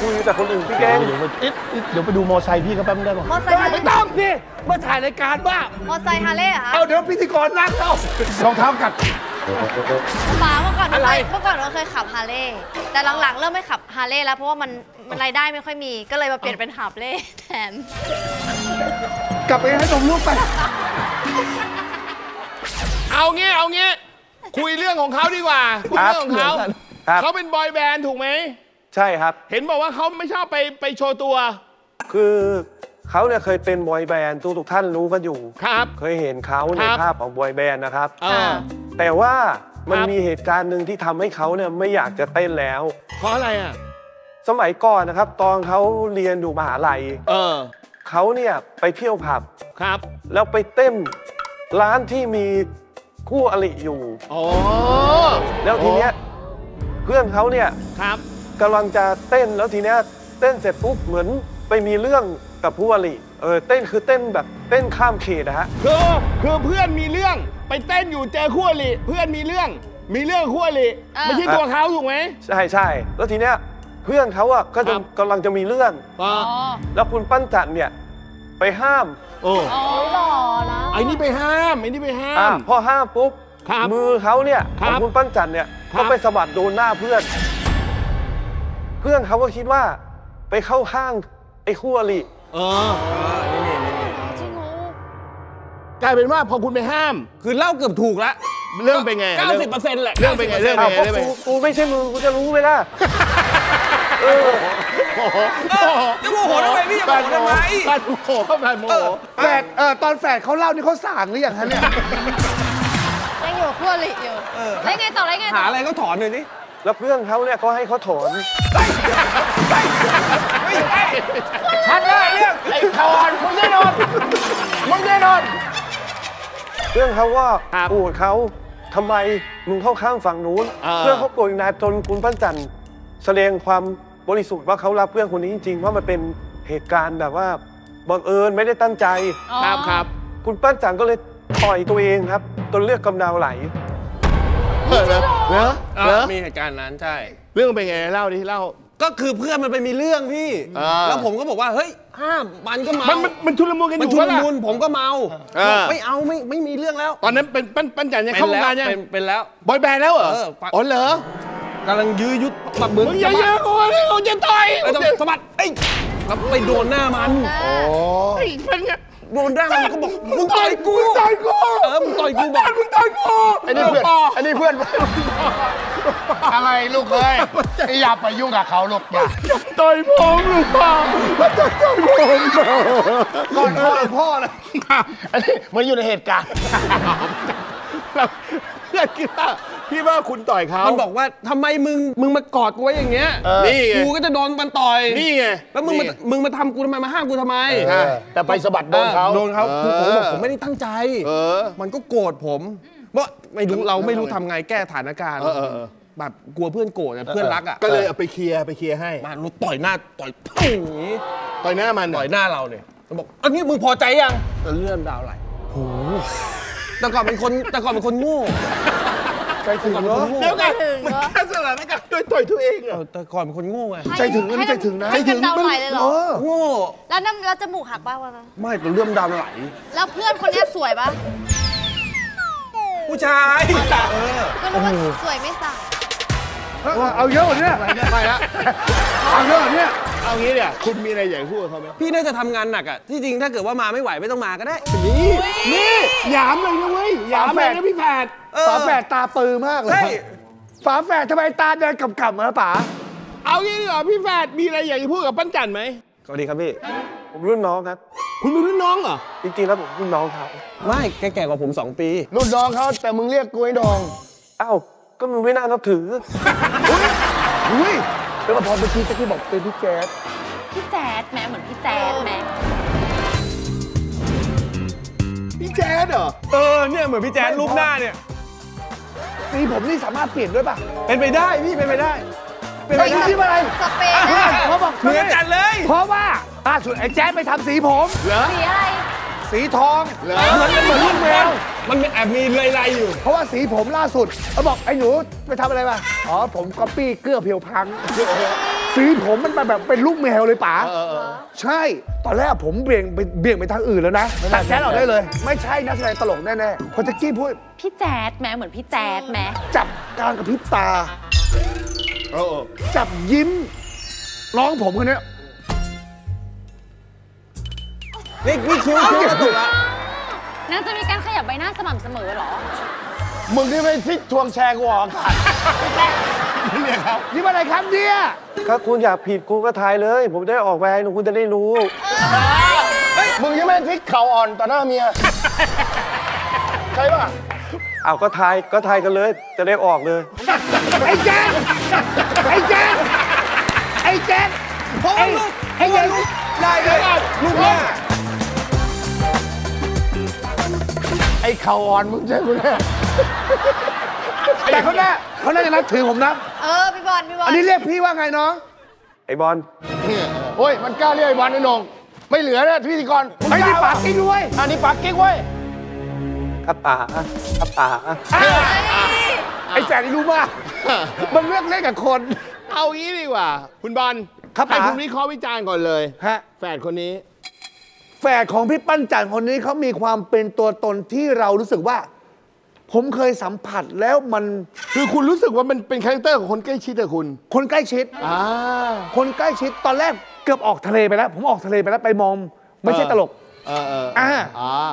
คุยแต่คนอื่นพี่แกงเดี๋ยวไปดูมอไซค์พี่เขาแป๊บได้ป่ะมอไซค์ไม่ต้องพี่มาถ่ายรายการบ้ามอไซค์ฮาร์เลย์เหรอเอาเดี๋ยวพิธีกรนั่งเรารองเท้ากัดหมาเมื่อก่อนอะไรเมื่อก่อนเราเคยขับฮาร์เลย์แต่หลังๆเริ่มไม่ขับฮาร์เลย์แล้วเพราะว่ามันมันรายได้ไม่ค่อยมีก็เลยมาเปลี่ยนเป็นฮาร์เลย์แทนกลับไปให้นมลูกไปเอางี้เอางี้คุยเรื่องของเขาดีกว่าคุยเรื่องของเขาเขาเป็นบอยแบนด์ถูกไหมใช่ครับเห็นบอกว่าเขาไม่ชอบไปไปโชว์ตัวคือเขาเนี่ยเคยเป็นบอยแบนด์ทุกทุกท่านรู้กันอยู่ครับเคยเห็นเขาในภาพของบอยแบนด์นะครับแต่ว่ามันมีเหตุการณ์หนึ่งที่ทำให้เขาเนี่ยไม่อยากจะเต้นแล้วเพราะอะไรอ่ะสมัยก่อนนะครับตอนเขาเรียนอยู่มหาลัยเออเขาเนี่ยไปเที่ยวผับครับแล้วไปเต้นร้านที่มีคู่อริอยู่อ๋อแล้วทีเนี้ยเพื่อนเขาเนี่ยครับกำลังจะเต้นแล้วทีเนี้ยเต้นเสร็จปุ๊บเหมือนไปมีเรื่องกับผู้อริเออเต้นคือเต้นแบบเต้นข้ามเขตนะฮะคือคือเพื่อนมีเรื่องไปเต้นอยู่เจอคู่อริเพื่อนมีเรื่องมีเรื่องคู่อริไม่ใช่ตัวเขาถูกไหมใช่ใช่แล้วทีเนี้ยเพื่อนเขาอ่ะก็กำลังจะมีเรื่องแล้วคุณปั้นจันเนี่ยไปห้ามโอ้หล่อนะไอ้นี่ไปห้ามไอ้นี่ไปห้ามพอห้ามปุ๊บมือเขาเนี่ยของคุณปั้นจันเนี่ยเขาไปสะบัดโดนหน้าเพื่อนเพื่อนเขาก็คิดว่าไปเข้าข้างไอ้คู่อริเออนี่นี่นี่จริงงูกลายเป็นว่าพอคุณไปห้ามคือเล่าเกือบถูกละเรื่องเป็นไง เก้าสิบเปอร์เซ็นต์ แหละเรื่องเป็นไงเรื่องเป็นไงเรื่องเป็นไงกูไม่ใช่มึงกูจะรู้ไหมล่ะเออโอ้โหจะโมโหทำไมพี่จะโมโหทำไมโมโหเข้าไปโมโหแฝดเออตอนแฝดเขาเล่านี่เขาส่างหรือยังฮะเนี่ยยังอยู่คู่อริอยู่ไรไงต่อไรไงหาอะไรก็ถอนเลยนี่แล้วเพื่อนเขาเนี่ยก็ให้เขาถอนชัดเลยเรื่องไอ้ถอนมึงแน่นอนมึงแน่นอนเรื่องเขาว่าอูดเขาทำไมมึงเข้าข้างฝั่งนู้นเพื่อนเขาโกงนายจนคุณปั้นจันแสดงความบริสุทธิ์ว่าเขารับเพื่อนคนนี้จริงๆว่ามันเป็นเหตุการณ์แบบว่าบังเอิญไม่ได้ตั้งใจครับครับคุณปั้นจันก็เลยต่อยตัวเองครับจนเลือดกำเดาไหลเออเนอะเนอะมีเหตุการณ์นั้นใช่เรื่องเป็นไงเล่าดิเล่าก็คือเพื่อนมันไปมีเรื่องพี่แล้วผมก็บอกว่าเฮ้ยห้ามมันก็เมามันมันชุลมุนกันอยู่แล้วมันชุลมุนผมก็เมาไม่เอาไม่ไม่มีเรื่องแล้วตอนนั้นเป็นปั้นปั้นจันยังเข้าวงการยังเป็นแล้วบอยแบนด์แล้วเหรออ๋อเหรอกำลังยื้อยุดแบบมึงอย่าเยอะโอ้ยเขาจะต่อยสะบัดไอ้แล้วไปโดนหน้ามันโอ้ยเป็นไงโดนได้มันก็บอกมึงต่อยกูต่อยกูเออมึงต่อยกูบอกมึงต่อยกูอันนี้เพื่อนอันนี้เพื่อนอะไรลูกเอ้ยอย่าไปยุ่งกับเขาลูกอย่าต่อยผมลูกป่ามันจะต่อยผมก่อนพ่อพ่อนะอันนี้มันอยู่ในเหตุการณ์แล้วคิดว่าพี่ว่าคุณต่อยเขามันบอกว่าทำไมมึงมึงมากอดกูไว้อย่างเงี้ยนี่กูก็จะโดนมันต่อยนี่ไงแล้วมึงมามึงมาทำกูทำไมมาห้ามกูทำไมแต่ไปสะบัดโดนเขาโดนเขาผมบอกผมไม่ได้ตั้งใจมันก็โกรธผมเพราะไม่รู้เราไม่รู้ทำไงแก้สถานการณ์แบบกลัวเพื่อนโกรธเพื่อนรักอ่ะก็เลยเอาไปเคลียร์ไปเคลียร์ให้มาลุกต่อยหน้าต่อยต่อยหน้ามันต่อยหน้าเราเนี่ยมันบอกอันนี้มึงพอใจยังเลื่อนดาวไหลโหแต่ก่อนเป็นคนแต่ก่อนเป็นคนโง่ใจถึงเนาะเดี๋ยวกันมันแค่สลัดนะกันโดยต่อยตัวเองเหรอแต่ก่อนเป็นคนโง่ไงใจถึงนี่ใจถึงนะใจถึงดาวไหลเลยเหรอโง่แล้วน้ำแล้วจมูกหักป่ะวะไม่แต่เลื่อมดาวไหลแล้วเพื่อนคนนี้สวยป่ะผู้ชายก็นึกว่าสวยไม่สั่งเอาเยอะกว่านี้ไปละเอาเยอะกว่านี้ เอางี้เนี่ยคุณมีอะไรอยากพูดกับเขาไหมพี่น่าจะทำงานหนักอ่ะที่จริงถ้าเกิดว่ามาไม่ไหวไม่ต้องมาก็ได้นี่นี่หยามเลยนะเว้ยหยามเลยนะพี่แฝดฝาแฝดตาปื้มากเลยฝาแฝดทำไมตาเดินกำกำมาป๋าเอางี้ดีกว่าพี่แฝดมีอะไรอยากจะพูดกับปั้นจันไหมสวัสดีครับพี่ผมรุ่นน้องครับคุณเป็นรุ่นน้องเหรอจริงๆแล้วผมรุ่นน้องเขาไม่แกแก่กว่าผมสองปีรุ่นน้องเขาแต่มึงเรียกกูไอ้ดองอ้าวก็มึงไม่น่านับถืออุ้ยแล้วพอเมื่อกี้แจ๊กกี้บอกเป็นพี่แจ๊ดพี่แจ๊ดแม่เหมือนพี่แจ๊ดแม่พี่แจ๊ดเหรอเออเนี่ยเหมือนพี่แจ๊ดรูปหน้าเนี่ยสีผมนี่สามารถเปลี่ยนด้วยป่ะเป็นไปได้พี่เป็นไปได้เป็นไปได้ที่อะไรสเปนเขาบอกเหมือนกันเลยเพราะว่าล่าสุดไอ้แจ๊ดไปทำสีผมเหรอสีอะไรสีทองเหรอเหมือนเหมือนลูกแมวมันแอบมีลายๆอยู่เพราะว่าสีผมล่าสุดเขาบอกไอ้หนูไปทำอะไรมาอ๋อผมก๊อปปี้เกลือเพียวพังสีผมมันแบบเป็นลูกแมวเลยป๋าใช่ตอนแรกผมเบี่ยงเบี่ยงไปทางอื่นแล้วนะตัดแจ๊ดออกได้เลยไม่ใช่นักแสดงตลกแน่ๆคนแจ๊กกี้พูดพี่แจ๊ดแม่เหมือนพี่แจ๊ดแม่จับการกระพริบตาจับยิ้มร้องผมคนนี้นี่นี่คิ้วคิ้วถูกละน่าจะมีการขยับใบหน้าสม่ำเสมอหรอมึงนี่ไม่ทิศทวงแชร์กูออกขาดนี่เนี่ยครับนี่อะไรครับเนี่ยก็คุณอยากผิดกูก็ทายเลยผมได้ออกแวงคุณจะได้รู้มึงยังไม่ทิศเข่าอ่อนต่อหน้าเมียใช่ป่ะเอาก็ทายก็ทายกันเลยจะได้ออกเลยไอ้แจ๊ดไอ้แจ๊ดไอ้แจ๊ดพงลูกไอ้ลูกได้เลยลูกเนี่ยไอ้เข่าอ่อนมึงใช่ไหมแต่เขาแน่เขาแน่จะนับถือผมนะเออพี่บอลพี่บอลอันนี้เรียกพี่ว่าไงน้องไอ้บอลโอ้ยมันกล้าเรียกไอ้บอลไอ้นงไม่เหลือนะพิธีกรไอ้นี่ปากกิ๊กด้วยอันนี้ปากกิ๊กเว้ยกระป๋ากระป๋าไอ้แสนนี่รู้มากมันเลือกเล่นกับคนเอางี้ดีกว่าคุณบอลให้คุณวิเคราะห์วิจารณ์ก่อนเลยฮะแฝดคนนี้แฝดของพี่ปั้นจันคนนี้เขามีความเป็นตัวตนที่เรารู้สึกว่าผมเคยสัมผัสแล้วมันคือคุณรู้สึกว่ามันเป็นคาแรคเตอร์ของคนใกล้ชิดอะคุณคนใกล้ชิดอ่าคนใกล้ชิดตอนแรกเกือบออกทะเลไปแล้วผมออกทะเลไปแล้วไปมองไม่ใช่ตลกเออเอออ่าอ่า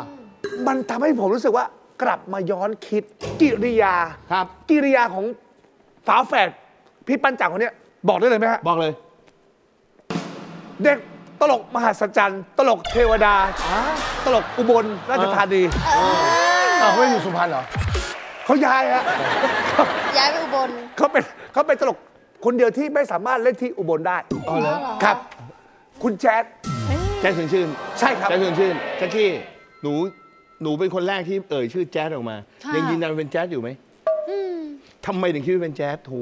มันทำให้ผมรู้สึกว่ากลับมาย้อนคิดกิริยาครับกิริยาของฝาแฝดพี่ปั้นจันคนนี้บอกได้เลยไหมฮะบอกเลยเด็กตลกมหัศจรรย์ตลกเทวดาตลกอุบลราชธานีเขาไม่อยู่สุพรรณเหรอเขาย้ายฮะย้ายไปอุบลเขาเป็นเขาเป็นตลกคนเดียวที่ไม่สามารถเล่นที่อุบลได้อ๋อเหรอครับคุณแจ๊ดแจ๊ดชวนชื่นใช่ครับแจ๊ดชวนชื่นแจ๊กกี้หนูหนูเป็นคนแรกที่เอ่ยชื่อแจ๊ดออกมายังยืนยันเป็นแจ๊ดอยู่ไหมทำไมถึงคิดว่าเป็นแจ๊ดโห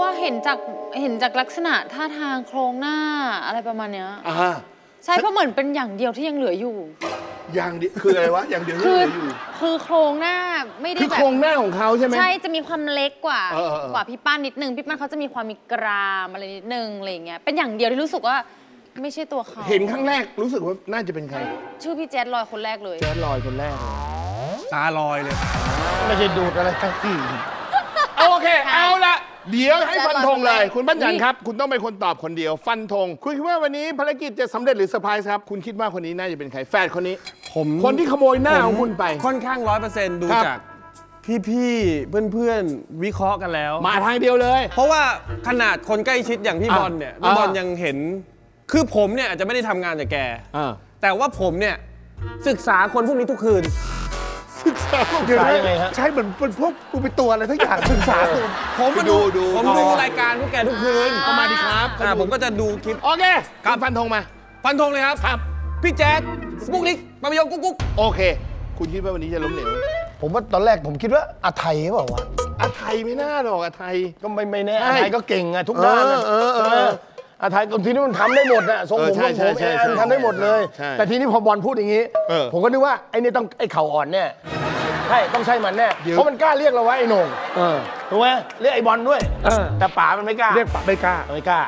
ว่าเห็นจากเห็นจากลักษณะท่าทางโครงหน้าอะไรประมาณเนี้ยใช่เพราะเหมือนเป็นอย่างเดียวที่ยังเหลืออยู่อย่างเดียวคืออะไรวะอย่างเดียวที่เหลืออยู่คือโครงหน้าไม่ได้แบบคือโครงหน้าของเขาใช่ไหมใช่จะมีความเล็กกว่ากว่าพี่ป้านนิดนึงพี่ป้านเขาจะมีความมีกรามอะไรนิดนึงอะไรเงี้ยเป็นอย่างเดียวที่รู้สึกว่าไม่ใช่ตัวเขาเห็นครั้งแรกรู้สึกว่าน่าจะเป็นใครชื่อพี่แจ๊ดลอยคนแรกเลยแจ๊ดลอยคนแรกตาลอยเลยไม่ใช่ดูดอะไรทั้งสิ้นโอเคเอาละเดี๋ยวให้ฟันธงเลยคุณปั้นจันครับคุณต้องเป็นคนตอบคนเดียวฟันธงคุณคิดว่าวันนี้ภารกิจจะสำเร็จหรือเซอร์ไพรส์ครับคุณคิดว่าคนนี้น่าจะเป็นใครแฝดคนนี้ผมคนที่ขโมยหน้าของคุณไปค่อนข้างร้อยเปอร์เซ็นต์ดูจากพี่ๆเพื่อนๆวิเคราะห์กันแล้วมาทางเดียวเลยเพราะว่าขนาดคนใกล้ชิดอย่างพี่บอลเนี่ยพี่บอลยังเห็นคือผมเนี่ยอาจจะไม่ได้ทำงานกับแกแต่ว่าผมเนี่ยศึกษาคนพวกนี้ทุกคืนศึกษาเดี๋ยวเลยฮะใช่เหมือนเป็นพวกกูเป็นตัวอะไรทั้งอย่างศึกษาตัวผมมาดูดูผมดูรายการพวกแกทุกคืนประมาณนี้ครับผมก็จะดูคลิปโอเคการฟันธงมาฟันธงเลยครับครับพี่แจ๊ดสปุกนิกมาพยองกุ๊กกุ๊กโอเคคุณคิดว่าวันนี้จะล้มเหลวผมว่าตอนแรกผมคิดว่าอาไทยเปล่าวะอาไทยไม่น่าหรอกอาไทยก็ไม่ไม่แน่อาไทยก็เก่งอะทุกด้านเออเอออาไทยคนที่นี่มันทำได้หมดอะทรงผมผมผมแอนทำได้หมดเลยแต่ทีนี้พอบอลพูดอย่างนี้ผมก็นึกว่าไอ้นี่ต้องไอ้เข่าอ่อนแน่ใช่ต้องใช่มันแน่เพราะมันกล้าเรียกเราว่าไอ้นงถูกไหมเรียกไอ้บอลด้วยแต่ป๋ามันไม่กล้าเรียกป๋าไม่กล้าไม่กล้า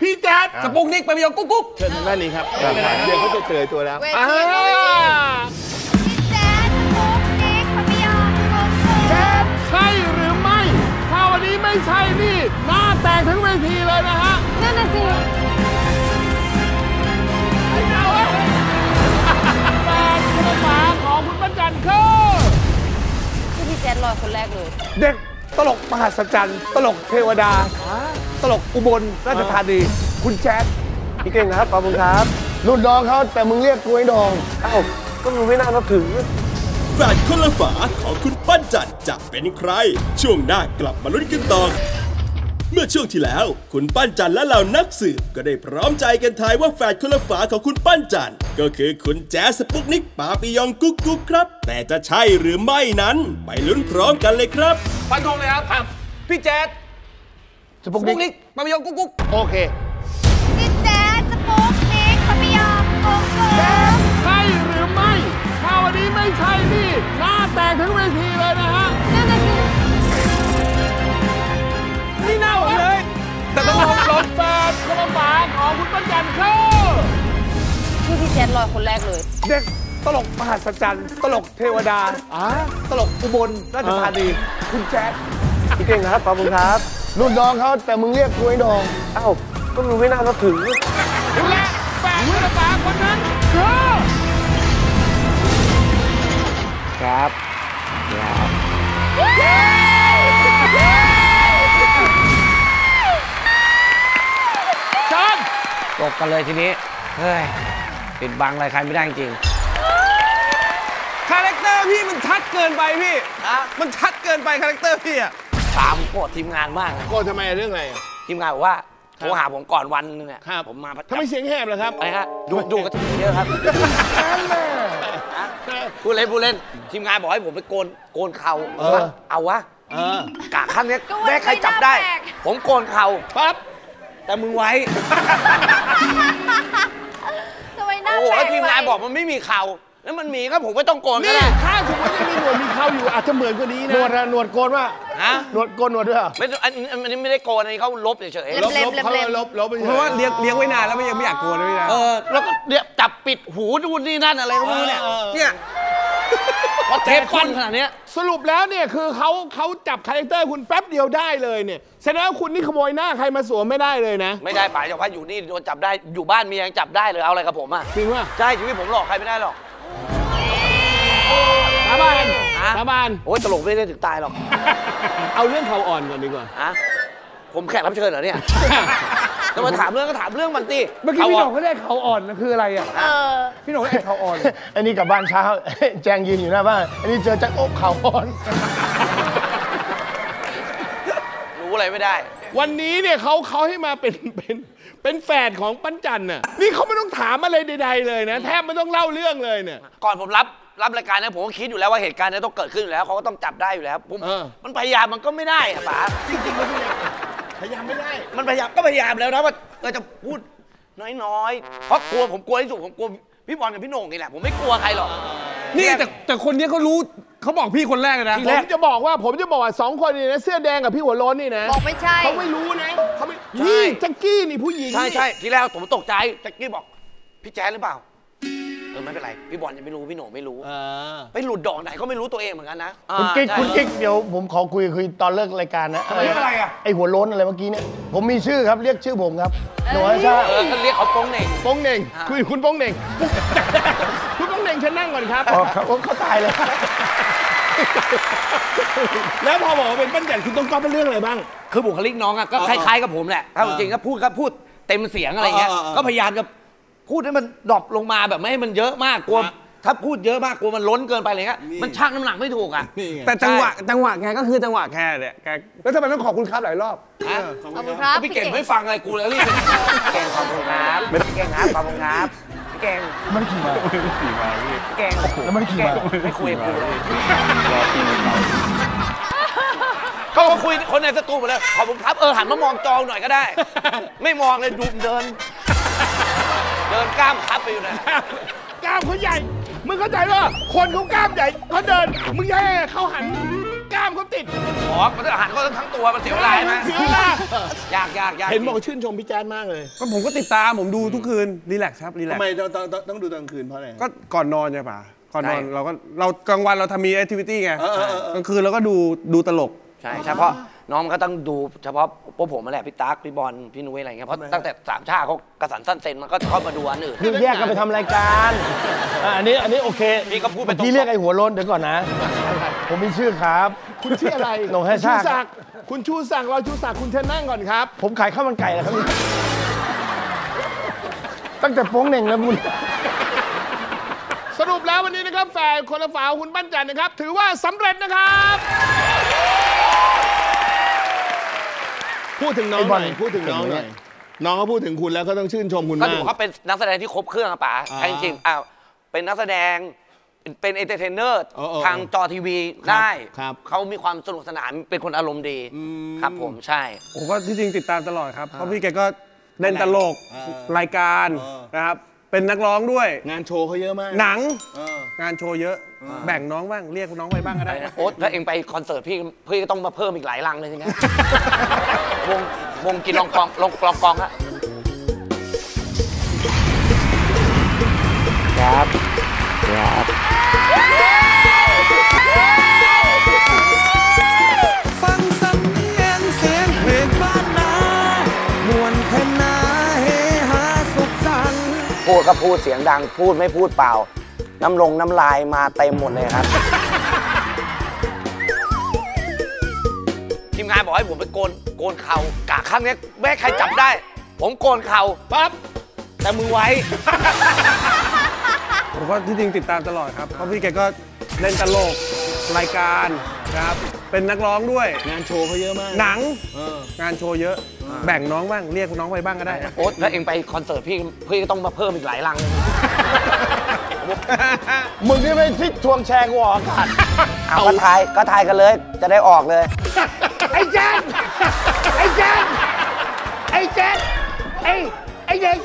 พี่แจ๊ดสปุกนิกไปพี่ยองกุ๊กกุ๊กเชิญด้านนี้ครับเดี๋ยวเขาจะเจอตัวแล้วพี่แจ๊ดสปุกนิกพี่ยองกุ๊กกุ๊กแจ๊ดใช่หรือไม่ถ้าวันนี้ไม่ใช่นี่หน้าแตกทั้งเวทีเลยนะฮะนั่นน่ะสิ จ็ดลอยคนแรกเลยเด็กตลกมหัศจรรย์ตลกเทวดาตลกอุบลราชธานีคุณแจ๊ดพี่เก่งนะครับขอบคุณครับรุ่นดองเขาแต่มึงเรียกกูไอ้ดองเอ้าก็มึงไม่น่านับถือแฝดคนละฝาของคุณปั้นจันจะเป็นใครช่วงหน้ากลับมาลุ้นกันต่อเมื่อช่วงที่แล้วคุณปั้นจันและเหล่านักสืบก็ได้พร้อมใจกันทายว่าแฝดคนละฝาของคุณปั้นจันก็คือคุณแจ๊สสปุกนิกปาปิยองกุ๊กกุ๊กครับแต่จะใช่หรือไม่นั้นไปลุ้นพร้อมกันเลยครับฟันธงเลยครับพี่แจ๊สสปุกนิกปาปิยองกุ๊กกุ๊กโอเคพี่แจ๊สสปุกนิกปาปิยองกุ๊กกุ๊กใช่หรือไม่ถ้าวันนี้ไม่ใช่นี่หน้าแตกทั้งเวทีเลยนะฮะนั่นแหละนี่เน่าเลยแต่ต้องลงรถแฝดคนละฝาของคุณปั้นจันคือที่พี่แจ๊ดลอยคนแรกเลยเด็กตลกมหัศจรรย์ตลกเทวดาตลกอุบลราชธานีคุณแจ๊ดพี่เก่งนะครับขอบคุณครับรุ่นดองเขาแต่มึงเรียกกูไอ้ดองเอ้าก็มึงไม่น่านับถือและแฝดคนละฝาคนนั้นคือครับจันตกกันเลยทีนี้เฮ้ยปิดบังอะไรใครไม่ได้จริงคาแรคเตอร์พี่มันชัดเกินไปพี่มันชัดเกินไปคาแรคเตอร์พี่อะถามโกรธทีมงานมากโกรธทำไมเรื่องอะไรทีมงานบอกว่าโทรหาผมก่อนวันนึงเนี่ยผมมาทำไมเสียงแหบเลยครับอะไรฮะดูดูกระถิ่นเยอะครับพูดเล่นพูดเล่นทีมงานบอกให้ผมไปโกนโกนเข่าเอาวะกะครั้งนี้แม่ใครจับได้ผมโกนเข่าปั๊บแต่มึงไว้โอ้โหทีมงานบอกมันไม่มีเข่าแล้วมันมีก็ผมก็ต้องโกนก็ได้ข้างผมมันยังมีหนวดมีเข่าอยู่อาจจะเหมือนกว่านี้นะหนวดหนวดโกนว่าฮะหนวดโกนหนวดด้วยไม่อันนี้ไม่ได้โกนอันนี้เขาลบเฉยเฉยลบลบเขาลบลบเพราะว่าเลี้ยงเลี้ยงไว้นานแล้วไม่ยังไม่อยากโกนเลยนะเออแล้วก็เดี๋ยวจับปิดหูดูนี่นั่นอะไรก็ไม่รู้เนี่ยเนี่ยพอเทปก้อนขนาดนี้สรุปแล้วเนี่ยคือเขาเขาจับคาแรคเตอร์คุณแป๊บเดียวได้เลยเนี่ยแสดงว่าคุณนี่ขโมยหน้าใครมาสวมไม่ได้เลยนะไม่ได้ป่าเจ้าพ่ออยู่นี่โดนจับได้อยู่บ้านมียังจับได้เลยเอาอะไรกับผมอ่ะจริงป่ะใช่ชีวิตผมหลอกใครไม่ได้หรอกสาบานสาบานโอ้ยตลกไม่ได้ถึงตายหรอกเอาเรื่องเขาอ่อนก่อนดีกว่าอะผมแขกรับเชิญเหรอเนี่ยจะมาถามเรื่องก็ถามเรื่องมันสิเมื่อกี้พี่หนุ่มก็ได้เขาอ่อนนะคืออะไรอ่ะพี่หนุ่มได้เขาอ่อนอันนี้กลับบ้านเช้าแจงยืนอยู่หน้าบ้านอันนี้เจอแจ็คโอ๊คเขาอ่อนรู้อะไรไม่ได้วันนี้เนี่ยเขาเขาให้มาเป็นเป็นเป็นแฝดของปั้นจันน่ะนี่เขาไม่ต้องถามอะไรใดๆเลยนะแทบไม่ต้องเล่าเรื่องเลยเนี่ยก่อนผมรับรับรายการเนี่ยผมก็คิดอยู่แล้วว่าเหตุการณ์เนี่ยต้องเกิดขึ้นอยู่แล้วเขาก็ต้องจับได้อยู่แล้วผมมันพยายามมันก็ไม่ได้อะป๋าจริงๆมันพยายามไม่ได้มันพยายามก็พยายามแล้วนะว่าเราจะพูดน้อยๆเพราะกลัวผมกลัวที่สุดผมกลัวพี่บอลกับพี่โหน่งนี่แหละผมไม่กลัวใครหรอกนี่แต่แต่คนนี้เขารู้เขาบอกพี่คนแรกเลยนะผมจะบอกว่าผมจะบอกว่าสองคนนี้นะเสื้อแดงกับพี่หัวโล้นนี่นะบอกไม่ใช่เขาไม่รู้นะเขาไม่นี่แจ็คกี้นี่ผู้หญิงใช่ใช่ทีแรกผมตกใจแจ็คกี้บอกพี่แจ๊สหรือเปล่าเออไม่เป็นไรพี่บอลยังไม่รู้พี่โหน่งไม่รู้ไปหลุดดอกไหนก็ไม่รู้ตัวเองเหมือนกันนะคุณกิ๊กคุณกิ๊กเดี๋ยวผมขอคุยคุยตอนเลิกรายการนะอะไรอะไอหัวโล้นอะไรเมื่อกี้เนี่ยผมมีชื่อครับเรียกชื่อผมครับหน่วยใช่เออเรียกเขาป้องเน่งป้องเน่งคุยคุณป้องเน่งคุณป้องเน่งฉันนั่งก่อนครับอ๋อครับเขาตายเลยแล้วพอบอกว่าเป็นปั้นจันคุณต้องก๊อปเป็นเรื่องอะไรบ้างคือบุคลิกน้องอ่ะก็คล้ายๆกับผมแหละถ้าจริงก็พูดก็พูดเต็มเสียงอะไรเงี้ยก็พยายามจะพูดให้มันดรอปลงมาแบบไม่ให้มันเยอะมากกลัวถ้าพูดเยอะมากกลัวมันล้นเกินไปอะไรเงี้ยมันชั่งน้ำหนักไม่ถูกอ่ะแต่จังหวะจังหวะไงก็คือจังหวะแค่เนี่ยแล้วทำไมต้องขอบคุณครับหลายรอบขอบคุณครับพี่เก่งไม่ฟังอะไรกูแล้วนี่เก่งขอบคุณครับพี่เก่งครับขอบคุณครับพี่เก่งมันขี่มาขี่มาพี่เก่งแล้วมันขี่มาไม่คุยกูเลยก็คุยคนในสตูหมดเลยขอบคุณครับเออหันมามองจอหน่อยก็ได้ไม่มองเลยดูเดินเดินกล้ามครับไปอยู่นะกล้ามเขาใหญ่มึงเข้าใจป่ะคนเขากล้ามใหญ่เขาเดินมึงแย่เขาหันกล้ามเขาติดอ๋อมันหันเขาทั้งตัวมันเสียเวลาไหมเสียเวลายากยากยากเห็นบอกชื่นชมพี่แจ๊สมากเลยก็ผมก็ติดตามผมดูทุกคืนรีแลกซ์ครับรีแลกซ์ทำไมต้องต้องดูตอนคืนเพราะอะไรก็ก่อนนอนใช่ป่ะก่อนนอนเราก็เรากลางวันเราทำมีแอคทิวิตี้ไงกลางคืนเราก็ดูดูตลกใช่ใช่เพราะ น้องก็ต้องดูเฉพาะพวกผมมาแหละพี่ตั๊กพี่บอลพี่นุ้ยอะไรเงี้ยเพราะตั้งแต่สามชาติเขากระสันสั้นเซนมันก็ชอบมาดูอันอื่นแยกกันไปทำรายการอันนี้อันนี้โอเคพี่ก็พูดไปที่เรียกไอ้หัวโล้นเดี๋ยวก่อนนะผมมีชื่อครับคุณชื่ออะไรลงให้ชื่อศักดิ์คุณชูศักดิ์เราชูศักดิ์คุณเชิญนั่งก่อนครับผมขายข้าวมันไก่นะครับตั้งแต่โป้งเหน่งแล้วมุนสรุปแล้ววันนี้นะครับแฟนคนละฝาคุณปั้นจันทร์นะครับถือว่าสำเร็จนะครับพูดถึงน้องหน่อยพูดถึงน้องหน่อยน้องก็พูดถึงคุณแล้วก็ต้องชื่นชมคุณมากก็ถือว่าเป็นนักแสดงที่ครบเครื่องอะป๋าจริงๆอ้าวเป็นนักแสดงเป็นเอนเตอร์เทนเนอร์ทางจอทีวีได้เขามีความสนุกสนานเป็นคนอารมณ์ดีครับผมใช่ผมก็ที่จริงติดตามตลอดครับเพราะพี่แกก็เล่นตลกรายการนะครับเป็นนักร้องด้วยงานโชว์เขาเยอะมากหนังงานโชว์เยอะแบ่งน้องบ้างเรียกน้องไปบ้างก็ได้โอ๊ตถ้าเองไปคอนเสิร์ตพี่พี่ก็ต้องมาเพิ่มอีกหลายลังเลยใช่ไหมวงวงกินลองกองลองกองฮะครับครับฟังสำเนียงเสียงเพลงบ้านนามวลเพนนาเฮฮาสุขสันต์พูดก็พูดเสียงดังพูดไม่พูดเปล่าน้ำลงน้ำลายมาเต็มหมดเลยครับทีมงานบอกให้ผมไปโกนโกนเข่ากะครั้งนี้แม่ใครจับได้ผมโกนเข่าปั๊บแต่มือไว้ผมก็ที่จริงติดตามตลอดครับเพราะพี่แกก็เล่นตลกรายการครับเป็นนักร้องด้วยงานโชว์เขาเยอะมากหนังงานโชว์เยอะแบ่งน้องบ้างเรียกน้องไปบ้างก็ได้โอ๊ตถ้าเองไปคอนเสิร์ตพี่พี่ก็ต้องมาเพิ่มอีกหลายลังเลยมึงนี่ไม่ซิดทวงแชร์กูออกอากาศเอาก็ทายก็ทายกันเลยจะได้ออกเลยไอ้แจ๊ดไอ้แจ๊ดไอ้แจ๊ดไอ้ไอ้เด็ก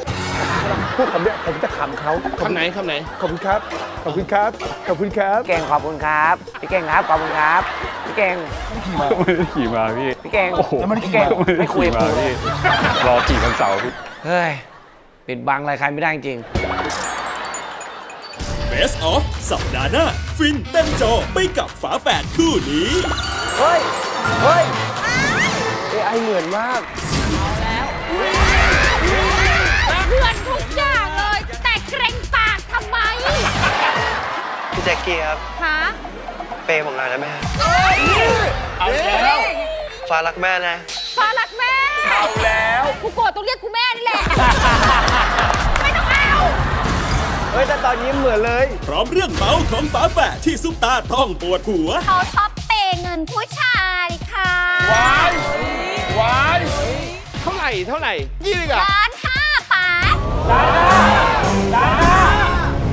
พวกคำเนี้ยผมจะขำเขาคำไหนคำไหนขอบคุณครับขอบคุณครับขอบคุณครับพี่เก่งขอบคุณครับพี่เก่งครับขอบคุณครับพี่เก่งไม่ได้ขี่มาพี่พี่เก่งแล้วมันพี่เก่งไม่คุยมาพี่รอจีบวันเสาร์พี่เฮ้ยปิดบังอะไรใครไม่ได้จริงBest of สัปดาห์หน้าฟินเต็มจอไปกับฝาแฝดคู่นี้เฮ้ยเฮ้ยเอไอเหมือนมากเอาแล้วเหมือนทุกอย่างเลยแต่เกรงปากทำไมพี่แจ็คกี้ครับฮะเปย์ผมหน่อยนะแม่เอาแล้วฟ้ารักแม่นะฟ้ารักแม่เอาแล้วกูโกรธต้องเรียกกูแม่นี่แหละไม่ต้องเอาเฮ้ยแต่ตอนนี้เหมือนเลยพร้อมเรื่องเมาของฝาแฝดที่ซุปตาท่องปวดหัวเขาชอบเปย์เงินผู้ชายค่ะวายวายเท่าไหร่เท่าไหร่ยี่สิบล้านห้าป๋าล้านห้าล้านห้า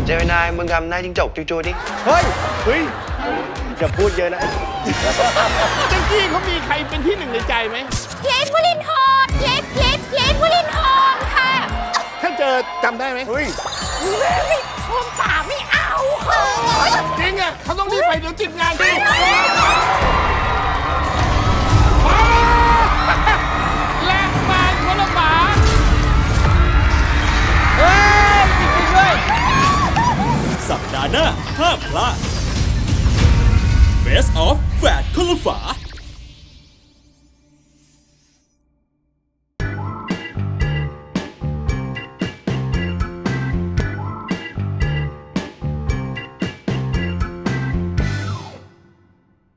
เจมินายมึงทำนายจิ้งจกจู่ๆดิเฮ้ยเฮ้ยอย่าพูดเยอะนะเจ้าจี้เขามีใครเป็นที่หนึ่งในใจไหมเล็กบุรินทร์เล็กเล็กเล็กบุรินทร์ค่ะถ้าเจอจำได้ไหมเฮ้ยโอมป่าไม่เอาค่ะจริงอ่ะเขาต้องรีบไปเดี๋ยวติดงานดิแลกมาคนละป๋าเฮ้ยจริงๆด้วยสัปดาห์หน้าห้ามพลาด Best of แฝดคนละฝา